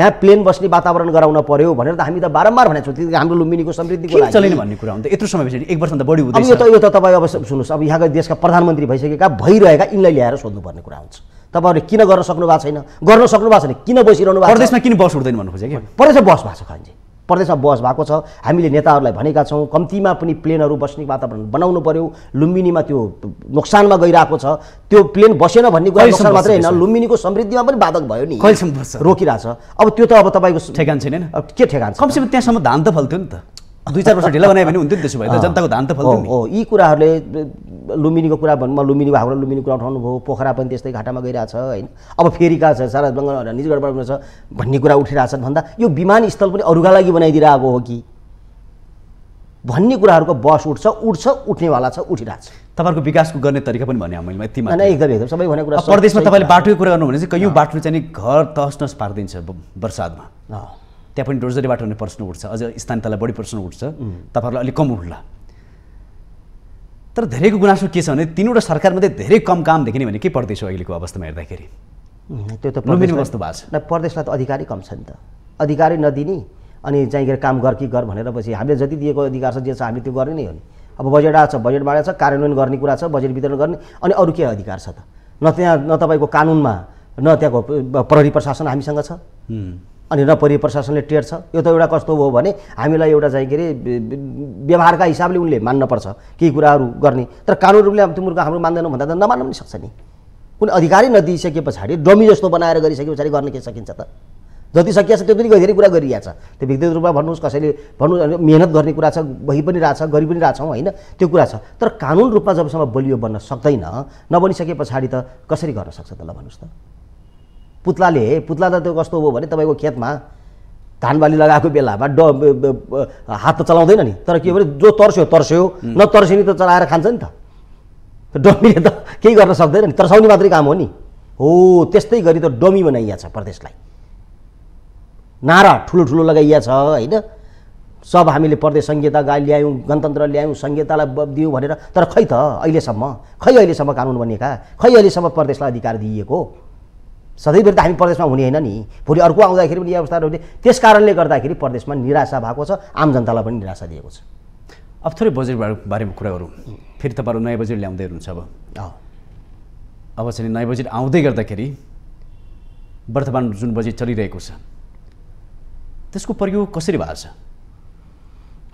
यहाँ प्लेन बस्ने वातावरण गराउन पर्यो भनेर त हामी त बारम्बार भनेका छौं त्यो हाम्रो लुम्बिनीको समृद्धिको लागि चलेन भन्ने कुरा हुन्छ यत्रो समयपछि एक वर्ष भन्दा बढी हुँदैछ अब यो त तपाई अब सुन्नुस् अब यहाँका देशका प्रधानमन्त्री भइसकेका भइरहेका इनलाई ल्याएर सोध्नुपर्ने कुरा हुन्छ तपाईहरुले किन गर्न सक्नु भएको छैन गर्न सक्नु भएको छैन किन बसिरहनु भएको प्रदेशमा किन बस उठ्दैन भन्नु खोजे के प्रदेशमा बस भएको छ खन्जे प्रदेशमा बस भएको छ हामीले नेताहरूलाई भनेका छौं कम्तीमा पनि प्लेनहरु बस्ने वातावरण बनाउनु पर्यो लुम्बिनीमा त्यो नोक्सानमा गइराको छ त्यो प्लेन बसेन भन्ने कुरा नोक्सान मात्रै हैन लुम्बिनीको समृद्धिमा पनि बाधक भयो नि कहिलेसम्म बस्छ रोकिरा छ अब त्यो त अब तपाईको ठेगान छैन हैन अब के ठेगान छ कमसेकम त्यहाँसम्म धान त फल्थ्यो नि त २-४ वर्ष ढिला बनायो भने हुन्थ्यो नि त्यसो भए त जनताको धान त फल्थ्यो नि हो यी कुराहरुले लुम्बिनीको कुरा भन्नु लुम्बिनी भागबाट लुम्बिनी कुरा उठाउनु भयो पोखरा पनि त्यस्तै घाटामा गइरहेछ हैन अब फेरिका छ सारा बङ्गाल निजगढबाट छ भन्ने कुरा उठिरहेछन् भन्दा यो विमानस्थल पनि अरूका लागि बनाइदिरहेको हो कि भन्ने कुराहरुको बस उठ्छ उठ्नेवाला छ उठिरहेछ तपाईहरुको विकासको गर्ने तरिका पनि भने मैले यति मात्र हैन एकदम सबै भनेको कुरा प्रदेशमा तपाईले बाटोको कुरा गर्नु भने चाहिँ कयौं बाटो चाहिँ घर तहस-नहस पार्दिन्छ बर्सातमा त्यहाँ पनि डोर्जरी बाटो हुने प्रश्न उठ्छ अझ स्थानीय तहलाई बढी प्रश्न उठ्छ तपाईहरुलाई अलि कम उठ्ला तर धेरैको गुनासो के छ भने तीनवटा सरकार मध्ये धेरै कम काम देखिने भने के प्रदेश हो अहिलेको अवस्थामा हेर्दाखेरि त्यो त प्रदेशको कस्तो भाष न प्रदेशलाई त अधिकारी कम छ नि त अधिकारी नदिने अनि चाहिँ काम गर कि गर भनेर पछि हामीले जति दिएको अधिकार छ जे छ हामीले त्यो गर्ने नै हो नि अब बजेट आछ बजेट बाँडेको छ कार्यान्वयन गर्ने कुरा छ बजेट वितरण गर्ने अनि अरू के अधिकार छ त न त्यहाँ न तपाईको कानुनमा न त्यहाँको प्रहरी प्रशासन हामीसँग छ अनि न प्रहरी प्रशासनले टेर्छ यो त एउटा कस्तो हो भने हामीलाई एउटा चाहिँ के रे व्यवहारका हिसाबले उनले मान्नुपर्छ केही कुराहरू गर्ने तर कानुन रूपले अब तिम्रो हाम्रो मान्दैनौ भन्दा त नमान्न पनि सक्छ नि कुनै अधिकारी नदिइसके पछाडि डमी जस्तो बनाएर गरिसके पछाडि गर्न के सकिन्छ त जति सकिया छ त्यो पनि धेरै कुरा गरिरहेछ त्यो व्यक्तिगत रूपमा भन्नुहोस् कसैले भन्नु मेहनत गर्ने कुरा छ भइ पनि रहेछ गरी पनि रहेछौँ हैन त्यो कुरा छ तर कानुन रूपमा जबसम्म बलियो बन्न सक्दैन नबनिसके पछाडि त कसरी गर्न सक्छ त ल भन्नुस् त पुतलाले पुतला त त्यो कस्तो हो भने तपाईको खेतमा धान बाली लगाएको बेलामा हात त चलाउँदैन नि, तर के भने जो तर्स्यो तर्स्यो, नतर्सिनी त चलाएर खान्छ नि त। डमीले त केही गर्न सक्दैन नि, तर्साउने मात्रै काम हो नि। हो त्यस्तै गरी त डमी बनाइया छ प्रदेशलाई, नारा ठुलो ठुलो लगाइया छ हैन। सब हामीले प्रदेश संहिता ल्यायौं, गणतन्त्र ल्यायौं, संहितालाई बब दियौं भनेर, तर खै त अहिलेसम्म, खै अहिलेसम्म कानुन बनेका, खै अहिलेसम्म प्रदेशलाई अधिकार दिइएको। सधैँभरि त हामी प्रदेशमा हुने होइन नि, भोलि अर्को आउँदाखेरि पनि यो अवस्थाहरू हुने। त्यस कारणले गर्दाखेरि प्रदेशमा निराशा भएको छ, आम जनतालाई पनि निराशा दिएको छ। अब थोरै बजेट बारेमा कुरा गरौँ। फेरि तपाईँहरू नयाँ बजेट ल्याउँदै हुनुहुन्छ। अब चाहिँ नयाँ बजेट आउँदै गर्दाखेरि वर्तमान जुन बजेट चलिरहेको छ त्यसको प्रयोग कसरी भएको छ?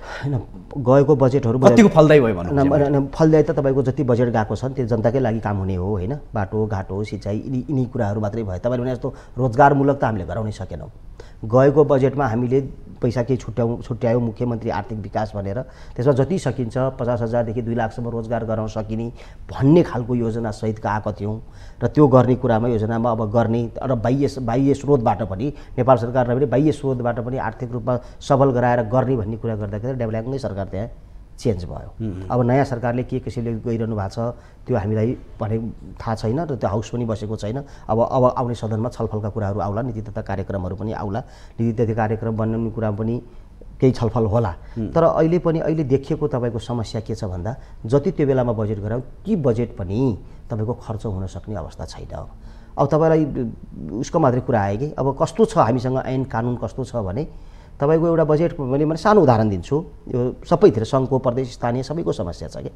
हैन, गएको बजेटहरु कतिको फलदायी भयो भन्नु? फलदायी त तपाईको जति बजेट गएको छ त्यो जनताकै लागि काम हुने हो हैन। बाटो घाटो सिँचाइ यिनी कुराहरु मात्रै भयो। तपाईले भने जस्तो रोजगारमूलक त हामीले गराउनै सकेनौं। गएको बजेटमा हामीले पैसा के छुट्यायो मुख्यमन्त्री आर्थिक विकास भनेर, त्यसमा जति सकिन्छ 50,000 देखि 2 लाखसम्म रोजगार गराउन सकिने भन्ने खालको योजना सहितका आएको थियौं र त्यो गर्ने कुरामा योजनामा अब गर्ने र बाह्य स्रोतबाट पनि नेपाल सरकारले पनि बाह्य स्रोतबाट पनि आर्थिक रूपमा सबल गराएर गर्ने भन्ने कुरा गर्दाखेरि डेभलपमेन्टै सरकार त्यहाँ चेन्ज भयो। अब नयाँ सरकारले के कसैले गइरहनु भएको छ त्यो हामीलाई भने थाहा छैन र त्यो हाउस पनि बसेको छैन। अब आउने सदनमा छलफलका कुराहरू आउला, नीति तथा कार्यक्रमहरू पनि आउला, नीति तथा कार्यक्रम बनाउने कुरा पनि केही छलफल होला। तर अहिले पनि अहिले देखिएको तपाईको समस्या के छ भन्दा जति त्यो बेलामा बजेट गराउ ती बजेट पनि तपाईको खर्च हुन सक्ने अवस्था छैन। अब तपाईलाई उसको मात्रै कुरा आयो कि अब कस्तो छ हामीसँग ऐन कानुन कस्तो छ भने तपाईको एउटा बजेट मैले सानो उदाहरण दिन्छु। यो सबैतिर संघको प्रदेश स्थानीय सबैको समस्या छ के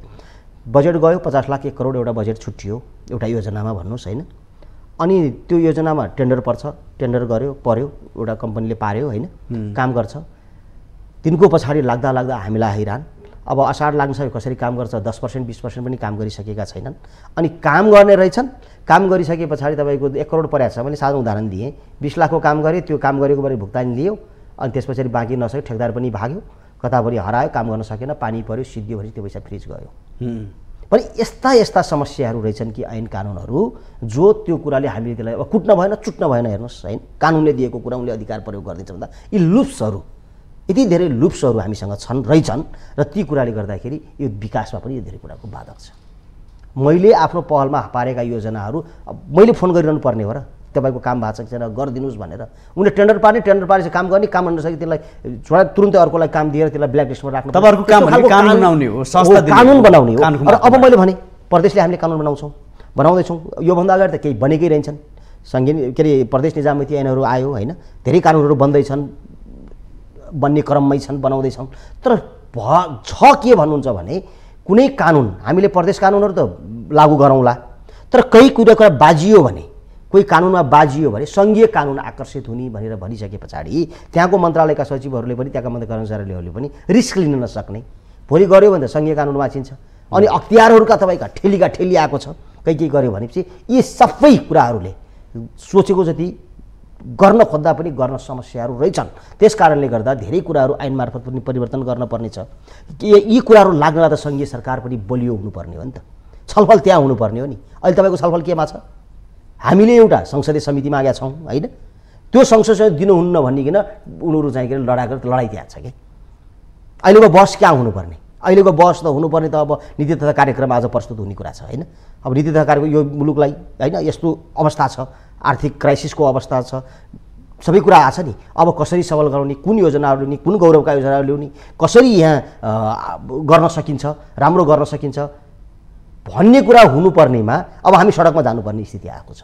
बजेट गयो 50 लाख 1 करोड एउटा बजेट छुट्टियो एउटा योजनामा भन्नुहोस् हैन। अनि त्यो योजनामा टेन्डर पर्छ, टेन्डर गर्यो पर्यो एउटा कम्पनीले पार्यो हैन, काम गर्छ। दिनको पछाडी लाग्दा लाग्दा हामीलाई हैरान। अब असार लाग्छ कसरी काम गर्छ, 10% 20% पनि काम गरिसकेका छैनन्। अनि काम गर्ने रहेछन्, काम गरिसके पछाडी तपाईको 1 करोड पर्या छ। मैले सानो उदाहरण दिएँ, 20 लाखको काम गरे, त्यो काम गरेको बारे भुक्तानी लियो, अनि त्यसपछि बाँकी नसक्यो, ठेकदार पनि भाग्यो, कताभरि हरायो, काम गर्न सकेन, पानी पर्यो, सिद्धियो भने त्यो पैसा फ्रिज गयो। पनि यस्ता यस्ता समस्याहरू रहेछन् कि ऐन कानुनहरू जो त्यो कुराले हामीले त्यसलाई अब कुट्न भएन चुट्न भएन। हेर्नुहोस् है, कानुनले दिएको कुरा उनले अधिकार प्रयोग गरिदिन्छ भन्दा यी लुप्सहरू यति धेरै लुप्सहरू हामीसँग छन् रहेछन् र ती कुराले गर्दाखेरि यो विकासमा पनि यो धेरै कुराको बाधक छ। मैले आफ्नो पहलमा पारेका योजनाहरू मैले फोन गरिरहनु पर्ने हो र तपाईको काम भएको छैन गरिदिनुस् भनेर। उनले टेन्डर पार्ने, टेन्डर पारेपछि काम गर्ने, काम गर्न नसके त्यसलाई छोडा तुरुन्तै अर्कोलाई काम दिएर त्यसलाई ब्ल्याक लिस्टमा राख्नु। तपाईहरुको काम भने कानुन बनाउने हो, संस्था दिने कानुन बनाउने हो। र अब मैले भने प्रदेशले हामीले कानुन बनाउँछौं, बनाउँदैछौं। यो भन्दा अगाडि त केही बनेकै रहन्छन्। संघीय के अरे प्रदेश निजामती ऐनहरु आयो हैन, धेरै कानुनहरु बन्दैछन्, बन्ने क्रममै छन्, बनाउँदैछौं। तर छ के भन्नुहुन्छ भने कुनै कानुन हामीले प्रदेश कानुनहरु त लागू गरौँला, तर केही कुरा बाजियो भने कोही कानुनमा बाजियो भने संघीय कानुन आकर्षित हुने भनेर भनिसके पछाडि त्यहाँको मन्त्रालयका सचिवहरूले पनि त्यहाँका मन्त्री कर्मचारीहरूले पनि रिस्क लिन नसक्ने, भोलि गऱ्यो भने त संघीय कानुन वाचिन्छ। अनि अख्तियारहरूका तपाईँका ठेलीका ठेली आएको छ, केही गऱ्यो भनेपछि यी सबै कुराहरूले सोचेको जति गर्न खोज्दा पनि गर्न समस्याहरू रहेछन्। त्यस कारणले गर्दा धेरै कुराहरू ऐन मार्फत पनि परिवर्तन गर्नुपर्ने छ। यी कुराहरू लाग्नलाई त संघीय सरकार पनि बलियो हुनुपर्ने हो नि त, छलफल त्यहाँ हुनुपर्ने हो नि। अहिले तपाईँको छलफल केमा छ? हामीले एउटा संसदीय समिति मागेका छौं हैन, त्यो संसदीय दिनुहुन्न भनिकन उनीहरू चाहिँ के लडाएर लडाइ त्यहाँ छ के। अहिलेको बहस क्या हुनुपर्ने, अहिलेको बहस त हुनुपर्ने त अब नीति तथा कार्यक्रम आज प्रस्तुत हुने कुरा छ हैन। अब नीति तथा कार्यक्रम यो मुलुकलाई हैन यस्तो अवस्था छ, आर्थिक क्राइसिसको अवस्था छ, सबै कुरा आछ नि। अब कसरी सबल गराउने, कुन योजनाहरू ल्याउने, कुन गौरवका योजनाहरू ल्याउने, कसरी यहाँ गर्न सकिन्छ, राम्रो गर्न सकिन्छ भन्ने कुरा हुनुपर्नेमा अब हामी सडकमा जानुपर्ने स्थिति आएको छ।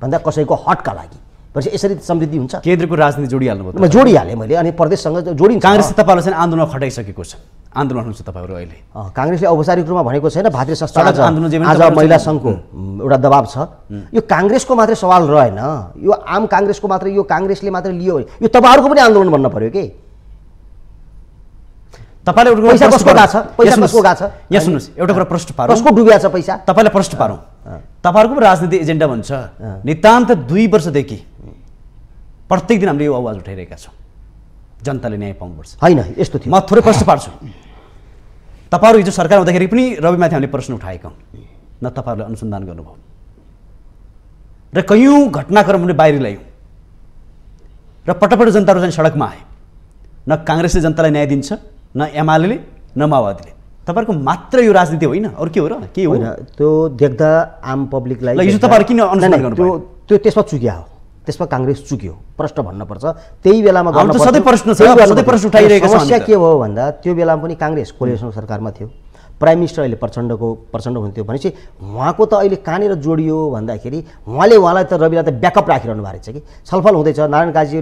भन्दा कसैको हटका लागि पछि यसरी समृद्धि हुन्छ? केन्द्रको राजनीति जोडिहाल्नु भयो, म जोडिहालेँ मैले। अनि प्रदेशसँग जोडिन्छ। काङ्ग्रेसले तपाईँलाई चाहिँ आन्दोलनमा खटाइसकेको छ, आन्दोलन हुनुहुन्छ तपाईँहरू अहिले। काङ्ग्रेसले औपचारिक रूपमा भनेको छैन, भातृ संस्था आज महिला संघको एउटा दबाब छ। यो काङ्ग्रेसको मात्रै सवाल रहेन, यो आम काङ्ग्रेसको मात्रै, यो काङ्ग्रेसले मात्रै लियो, यो तपाईँहरूको पनि आन्दोलन बन्न पर्यो के। तपाईहरुको पैसा कसको गएको छ, पैसा कसको गएको छ? यहाँ सुन्नुस्, एउटा कुरा प्रश्न पारौँ, कसको डुब्या छ पैसा? तपाईलाई प्रश्न पारौँ, तपाईहरुको पनि राजनीतिक एजेन्डा भन्छ। नितान्त 2 वर्षदेखि प्रत्येक दिन हामीले यो आवाज उठाइरहेका छौँ, जनताले न्याय पाउनुपर्छ हैन। यस्तो थियो, म थोरै प्रश्न पार्छु। तपाईहरु हिजो सरकार हुँदाखेरि पनि रविमाथि हामीले प्रश्न उठाएका न, तपाईहरुले अनुसन्धान गर्नुभयो र कयौं घटनाक्रमले बाहिर ल्यायौँ। र पटपट जनता रोजन सडकमा आए। न कांग्रेसले जनतालाई न्याय दिन्छ, न एमालेले, न माओवादीले। तपाईहरुको मात्र यो राजनीति होइन, अरु के हो र? के हो त्यो देख्दा आम पब्लिकलाई हिजो तपाईहरु किन अनुसरण गर्नु भयो? त्यो त्यसमा चुक्या हो, त्यसमा कांग्रेस चुक्यो, प्रश्न भन्नुपर्छ। त्यही बेलामा गर्नुपर्छ, सधैँ प्रश्न छ, सधैँ प्रश्न उठाइरहेको छ। समस्या के भयो भन्दा त्यो बेलामा पनि कांग्रेस कोलिसन सरकारमा थियो, प्राइम मिनिस्टर अहिले प्रचण्ड हुन्थ्यो भनेपछि उहाँको त अहिले कहाँनिर जोडियो भन्दाखेरि उहाँलाई त रविलाई त ब्याकअप राखिरहनु भएको छ कि छलफल हुँदैछ। नारायण काजी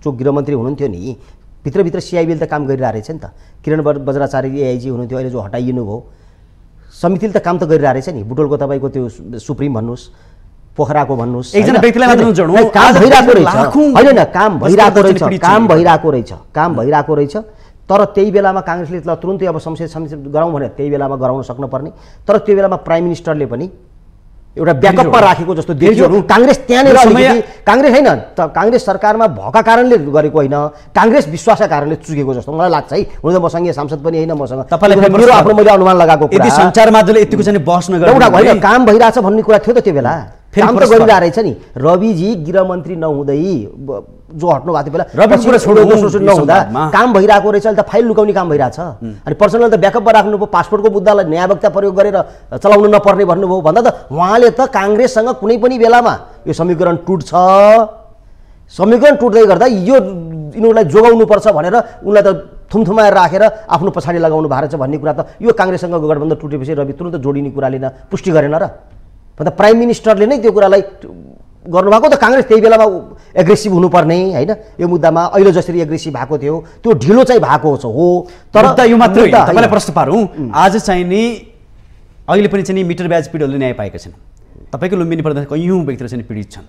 जो गृहमन्त्री हुनुहुन्थ्यो नि, भित्रभित्र सिआइबीले त काम गरिरहेछ नि त, किरण बज्राचार्य एआइजी हुनुहुन्थ्यो अहिले जो हटाइनु भयो, समितिले त काम त गरिरहेछ नि, बुटोलको तपाईँको त्यो सुप्रिम भन्नुहोस्, पोखराको भन्नुहोस्, एकजना व्यक्तिलाई मात्र जोड्नु हैन, काम भइरहेको रहेछ। तर त्यही बेलामा कांग्रेसले त तुरुन्तै अब संसद समिति गराउँ भनेर त्यही बेलामा गराउन सक्नुपर्ने, तर त्यो बेलामा प्राइम मिनिस्टरले पनि एउटा ब्याकअपमा राखेको जस्तो देखियो। कांग्रेस त्यहाँनिर अलिकति कांग्रेस हैन, त कांग्रेस सरकारमा भएका कारणले गरेको हैन, कांग्रेस विश्वासका कारणले चुकेको जस्तो मलाई लाग्छ है। हुन त मसँगै सांसद पनि हैन, मसँग तपाईले मेरो आफ्नो मैले अनुमान लगाएको कुरा, यदि संचार माध्यमले यतिको चाहिँ बहस नगर्नु होइन, काम भइरहेछ भन्ने कुरा थियो त त्यो बेला, काम त गरिरहेछ नि। रविजी गृहमन्त्री नहुँदै जो हट्नु भएको बेला नहुँदा काम भइरहेको रहेछ, अहिले त फाइल लुकाउने काम भइरहेछ। अनि पर्सनल त ब्याकअपमा राख्नुभयो, पासपोर्टको मुद्दालाई न्यायवक्ता प्रयोग गरेर चलाउनु नपर्ने भन्नुभयो भन्दा त उहाँले त काङ्ग्रेससँग कुनै पनि बेलामा यो समीकरण टुट्छ, समीकरण टुट्दै गर्दा यो यिनीहरूलाई जोगाउनुपर्छ भनेर उनलाई त थुमथुमाएर राखेर आफ्नो पछाडि लगाउनु भएको छ भन्ने कुरा त यो काङ्ग्रेससँगको गठबन्धन टुटेपछि रवि तुरुन्त जोडिने कुराले न पुष्टि गरेन र भन्दा प्राइम मिनिस्टरले नै त्यो कुरालाई गर्नुभएको। त कांग्रेस त्यही बेलामा एग्रेसिभ हुनुपर्ने होइन यो मुद्दामा, अहिले जसरी एग्रेसिभ भएको थियो त्यो ढिलो चाहिँ भएको हो। तर यो मात्र होइन, तपाईलाई प्रश्न पारौँ, आज चाहिँ नि अहिले पनि चाहिँ मिटर ब्याज पीडितहरूले न्याय पाएका छैन। तपाईँको लुम्बिनी प्रदेशका कयौं व्यक्तिहरू चाहिँ पीडित छन्,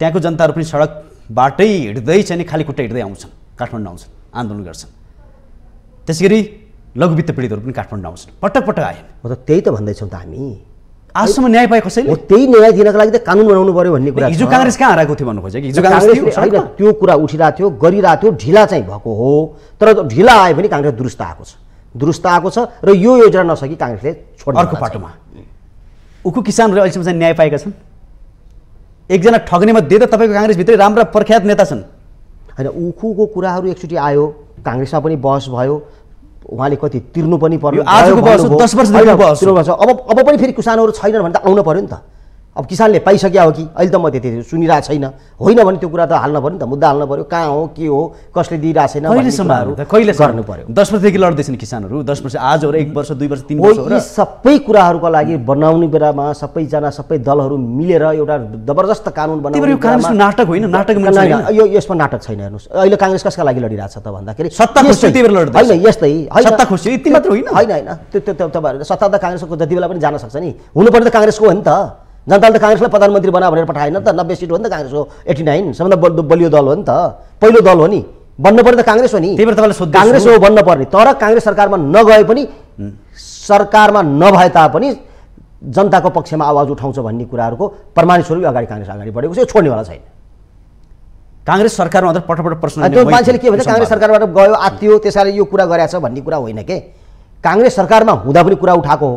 त्यहाँको जनताहरू पनि सडकबाटै हिँड्दै चाहिँ खाली खुट्टा हिँड्दै आउँछन्, काठमाडौँ आउँछन्, आन्दोलन गर्छन्। त्यसैगरी लघुवित्त पीडितहरू पनि काठमाडौँ आउँछन्, पटक पटक आए। म त त्यही त भन्दैछौँ त हामी, आजसम्म न्याय पाए कसैले? त्यही न्याय दिनका लागि त कानुन बनाउनु पर्यो भन्ने कुरा। हिजो कांग्रेस कहाँ हराएको थियो भन्नु खोजेको? हिजो कांग्रेस होइन, त्यो कुरा उठिरहेको थियो, गरिरहेको थियो, ढिला चाहिँ भएको हो। तर ढिला आए पनि कांग्रेस दुरुस्त आएको छ र यो योजना नसकी कांग्रेसले छोड्नु। अर्को पाटोमा उखु किसानहरू अहिलेसम्म चाहिँ न्याय पाएका छन्? एकजना ठग्नेमा दिए त तपाईँको कांग्रेसभित्रै राम्रा प्रख्यात नेता छन् होइन। उखुको कुराहरू एकचोटि आयो, कांग्रेसमा पनि बहस भयो, उहाँले कति तिर्नु पनि पर्यो। आजको बहस 10 वर्षदेखि बहस छ, अब पनि फेरि किसानहरू छैनन् भने त आउन पर्यो नि त। अब किसानले पाइसक्या हो कि? अहिले त म त्यति सुनिरहेको छैन, होइन भने त्यो कुरा त हाल्न पर्यो नि त, मुद्दा हाल्न पर्यो, कहाँ हो, के हो, कसले दिइरहेको छैन, कहिले गर्नु पर्यो। 10 वर्षदेखि लड्दैछन् किसानहरू, 10 वर्ष आज हो र 1 वर्ष 2 वर्ष 3 वर्ष हो र। सबै कुराहरूको लागि बनाउने बेलामा सबैजना सबै दलहरू मिलेर एउटा जबरजस्त कानुन बनाउने बेलामा नाटक होइन, यो यसमा नाटक छैन। हेर्नुस् अहिले कांग्रेस कसका लागि लडिरहेछ त भन्दाखेरि सत्ता खोज्ने त्यही भएर लड्दै हैन, यस्तै सत्ता खोज्ने यति मात्र होइन, त्यो तपाईहरु सत्ता त कांग्रेसको जति बेला पनि जान सक्छ नि, हुनु पर्यो त कांग्रेसको हो नि त। जनताले त कांग्रेसलाई प्रधानमन्त्री बना भनेर पठाएन त, 90 सीट हो नि त कांग्रेसको, 89 सबभन्दा बलियो दल हो नि त, पहिलो दल हो नि, बन्न पर्ने त कांग्रेस हो नि। त्यही भएर तपाईले सोध्दै कांग्रेस हो बन्न पर्ने, तर कांग्रेस सरकारमा नगए पनि सरकारमा नभए तापनि जनताको पक्षमा आवाज उठाउँछ भन्ने कुराहरुको प्रमाणित स्वरूप कांग्रेस अगाडि बढेको छ, यो छोड्नेवाला छैन। कांग्रेस सरकारमा मात्र पटपट प्रश्न त्यो मान्छेले के भन्छ, कांग्रेस सरकारबाट गयो आत्तियो त्यसैले यो कुरा गरेछ भन्ने कुरा होइन के। कांग्रेस सरकारमा हुँदा पनि कुरा उठाएको हो,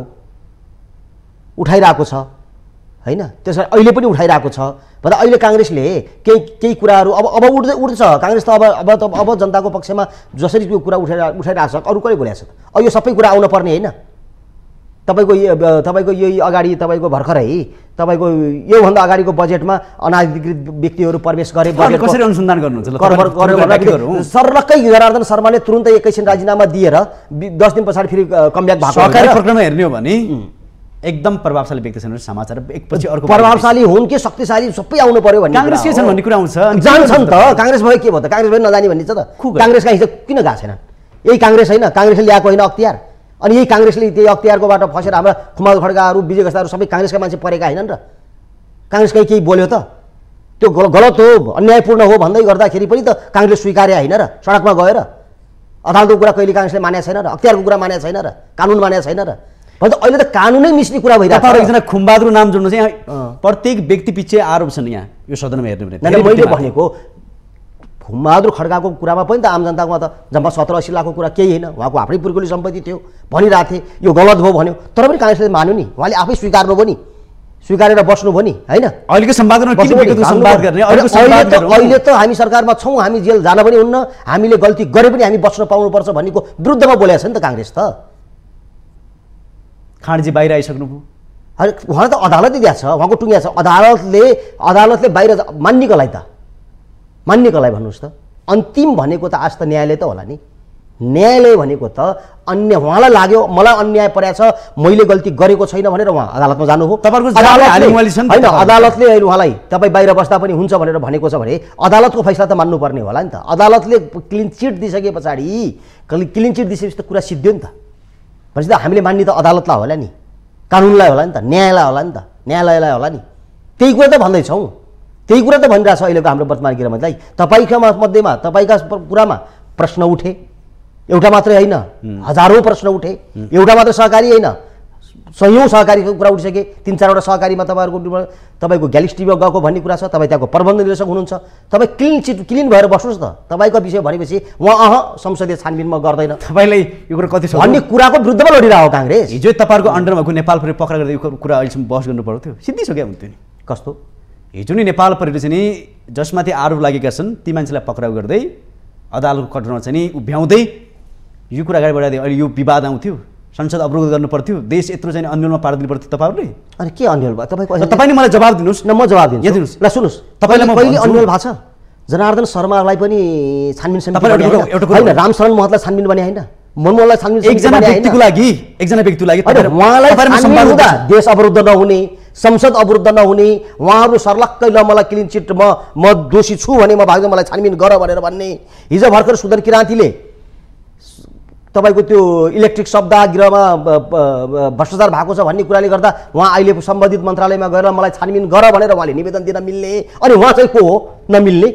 उठाइरहेको छ हैन, त्यसै अहिले पनि उठाइरहेको छ। भन्दा अहिले कांग्रेसले केही कुराहरू अब उठ्छ कांग्रेस त अब जनताको पक्षमा जसरी त्यो कुरा उठाइरहेको छ, अरू कसले बोलेको छ? अब यो सबै कुरा आउन पर्ने हैन। तपाईँको यो अगाडि तपाईँको भर्खरै तपाईँको योभन्दा अगाडिको बजेटमा अनाधिकृत व्यक्तिहरू प्रवेश गरे कसरी अनुसन्धान गर्नुहुन्छ? सर्लकै जनार्दन शर्माले तुरुन्तै एकैछिन राजीनामा दिएर 10 दिन पछाडि फेरि कमब्याक भएको प्रकरणमा हेर्ने हो भने एकदम प्रभावशाली व्यक्ति छन् समाचार एकपछि अर्को प्रभावशाली हुन् कि शक्तिशाली सबै आउनु पर्यो भन्ने कांग्रेस के छन् भन्ने कुरा आउँछ, जान्छन् त। कांग्रेस भयो के भयो त? कांग्रेस भयो नजाने भन्ने छ त। कांग्रेसका हिजो किन गएको छैन? यही कांग्रेस हैन, कांग्रेसले ल्याएको हैन अख्तियार, अनि यही कांग्रेसले त्यही अख्तियारकोबाट फसेर हाम्रा खुमाल खड्गाहरू विजय गस्ताहरू सबै कांग्रेसका मान्छे परेका हैनन् र? कांग्रेसकै केही बोल्यो त त्यो गलत हो, अन्यायपूर्ण हो भन्दै गर्दाखेरि पनि त कांग्रेसले स्वीकार्या हैन र? सडकमा गएर अदालतको कुरा कहिले कांग्रेसले मानेको छैन र? अख्तियारको कुरा मानेको छैन र? कानुन मानेको छैन र? अहिले त कानुनै मिस्ने कुरा भइरहेको छ। एकजना खुमबहादुर नाम जोड्नु चाहिँ प्रत्येक व्यक्ति पछि आरोप छन् यहाँ यो सदनमा हेर्नु भने। मैले भनेको खुमबहादुर खड्गाको कुरामा पनि त आम जनताकोमा त जम्मा 17-80 लाखको कुरा केही होइन, उहाँको आफ्नै पुर्खौली सम्पत्ति थियो, भनिरहेको थिए, यो गलत भयो भन्यो, तर पनि कांग्रेसले मान्यो नि, उहाँले आफै स्वीकार्नुभयो नि। स्वीकारेर बस्नु भनी हैन। अहिलेको संवादमा किन विगतको संवाद गर्ने, अहिलेको संवादमा अहिले त हामी सरकारमा छौं, हामी जेल जान पनि हुन्न, हामीले गल्ती गरे पनि हामी बस्न पाउनुपर्छ भन्नेको विरुद्धमा बोलेको छ नि त कांग्रेस त। खाँडजी बाहिर आइसक्नुभयो, उहाँ त अदालतले दिया छ, उहाँको टुङ्ग्या छ, अदालतले बाहिर मान्नेकोलाई त भन्नुहोस् त। अन्तिम भनेको त आज त न्यायालय त होला नि। न्यायालय भनेको त अन्य उहाँलाई लाग्यो मलाई अन्याय परेछ, मैले गल्ती गरेको छैन भनेर उहाँ अदालतमा जानु हो। अदालतले अहिले उहाँलाई तपाईँ बाहिर बस्दा पनि हुन्छ भनेर भनेको छ भने अदालतको फैसला त मान्नुपर्ने होला नि त। अदालतले क्लिन चिट दिइसके पछाडि क्लिन चिट दिइसकेपछि त कुरा सिद्धियो नि त। भनेपछि त हामीले मान्ने त अदालतलाई होला नि, कानुनलाई होला नि त, न्यायलाई होला नि त, न्यायालयलाई होला नि। त्यही कुरा त भन्दैछौँ, त्यही कुरा त भनिरहेको छ अहिलेको हाम्रो वर्तमान गृहमन्त्रीलाई। तपाईँका मध्येमा तपाईँका कुरामा प्रश्न उठे, एउटा मात्रै हैन, हजारौं प्रश्न उठे, एउटा मात्र सहकारी हैन, सयौं सहकारीको कुरा उठिसके। 3-4 वटा सहकारीमा तपाईँको ग्यालिक्स टिभीमा गएको भन्ने कुरा छ, तपाईँ त्यहाँको प्रबन्ध निर्देशक हुनुहुन्छ, तपाईँ क्लिन भएर बस्नुहोस् त। तपाईँको विषय भनेपछि उहाँ संसदीय छानबिनमा गर्दैन, तपाईँलाई यो कुरा कति छ भन्ने कुराको विरुद्धमा लडिरहेको कांग्रेस। हिजो तपाईँको अन्डरमा गएको नेपाल फेरि पक्रा गर्दै यो कुरा अहिलेसम्म बहस गर्नु पर्यो थियो, सिद्धिसक्यो हुन्थ्यो नि। कस्तो हिजो नि नेपाल फेरि चाहिँ नि जसमाथि आरोप लागेका छन् ती मान्छेलाई पक्राउ गर्दै अदालतको कटरमा चाहिँ नि उभ्याउँदै यो कुरा अगाडि बढाइदियो, अहिले यो विवाद आउँथ्यो, संसद अवरोध गर्नु पर्थ्यो, देश यत्रो चाहिँ अन्यलमा पारिदिनु पर्थ्यो। तपाईँहरूले अनि के अन्यल भयो? तपाईँले मलाई जवाब दिनुहोस् न, म जवाब दिन्छु। ल सुन्नुहोस्, तपाईँलाई म कहिले अन्यल भएको छ? जनार्दन शर्मालाई पनि छानबिन समिति, रामशरण महतलाई छानबिन बने हैन, मनमोहनलाई छानबिन समिति, एकजना व्यक्तिको लागि उहाँलाई देश अवरुद्ध नहुने, संसद अवरुद्ध नहुने, उहाँहरू सर्लक्कै ल मलाई क्लिन चिट म दोषी छु भने म भाग्दै मलाई छानबिन गर भनेर भन्ने। हिजो भर्खर सुदन किराँतीले तपाईको त्यो इलेक्ट्रिक शब्द गृहमा भ्रष्टाचार भएको छ भन्ने कुराले गर्दा उहाँ अहिले सम्बन्धित मन्त्रालयमा गएर मलाई छानबिन गर भनेर उहाँले निवेदन दिन मिल्ने? अनि उहाँ चाहिँ को हो नमिल्ने?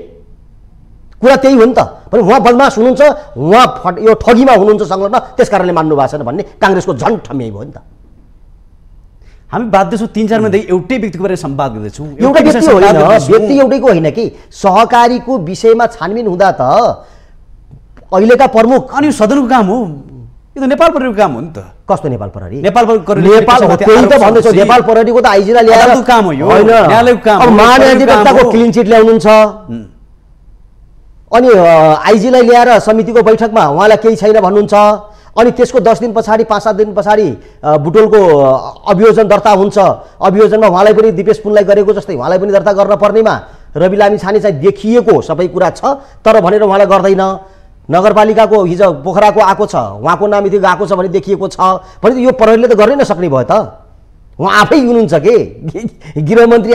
कुरा त्यही हो नि त। पनि उहाँ बदमास हुनुहुन्छ, उहाँ यो ठगीमा हुनुहुन्छ संलग्न, त्यसकारणले मान्नु भएको छैन भन्ने कांग्रेसको झन् ठम्याइ भयो नि त। हामी बाध्य छौँ 3-4 महिनादेखि एउटै व्यक्तिको बारेमा संवाद गर्दैछौँ। एउटा व्यक्ति होइन, व्यक्ति एउटैको होइन कि, सहकारीको विषयमा छानबिन हुँदा त अहिलेका प्रमुख अनि सदनको काम हो, यो त नेपाल प्रहरीको काम हो नि त। कस्तो नेपाल प्रहरी? नेपाल प्रहरीको त आइजीलाई ल्याएको काम हो, यो न्यायालयको काम हो। महाधिवक्ताको क्लिन चिट ल्याउनुहुन्छ, अनि आइजीलाई ल्याएर समितिको बैठकमा उहाँलाई केही छैन भन्नुहुन्छ, अनि त्यसको 10 दिन पछाडि 5-7 दिन पछाडि बुटोलको अभियोजन दर्ता हुन्छ। अभियोजनमा उहाँलाई पनि दिपेश पुनलाई गरेको जस्तै उहाँलाई पनि दर्ता गर्न पर्नेमा रवि लामी छाने चाहिँ देखिएको सबै कुरा छ तर भनेर उहाँलाई गर्दैन। नगरपालिकाको हिजो पोखराको आएको छ, उहाँको नाम यति गएको छ भने देखिएको छ भने यो प्रहरीले त गर्नै नसक्ने भयो त। उहाँ आफै हुनुहुन्छ के गृहमन्त्री,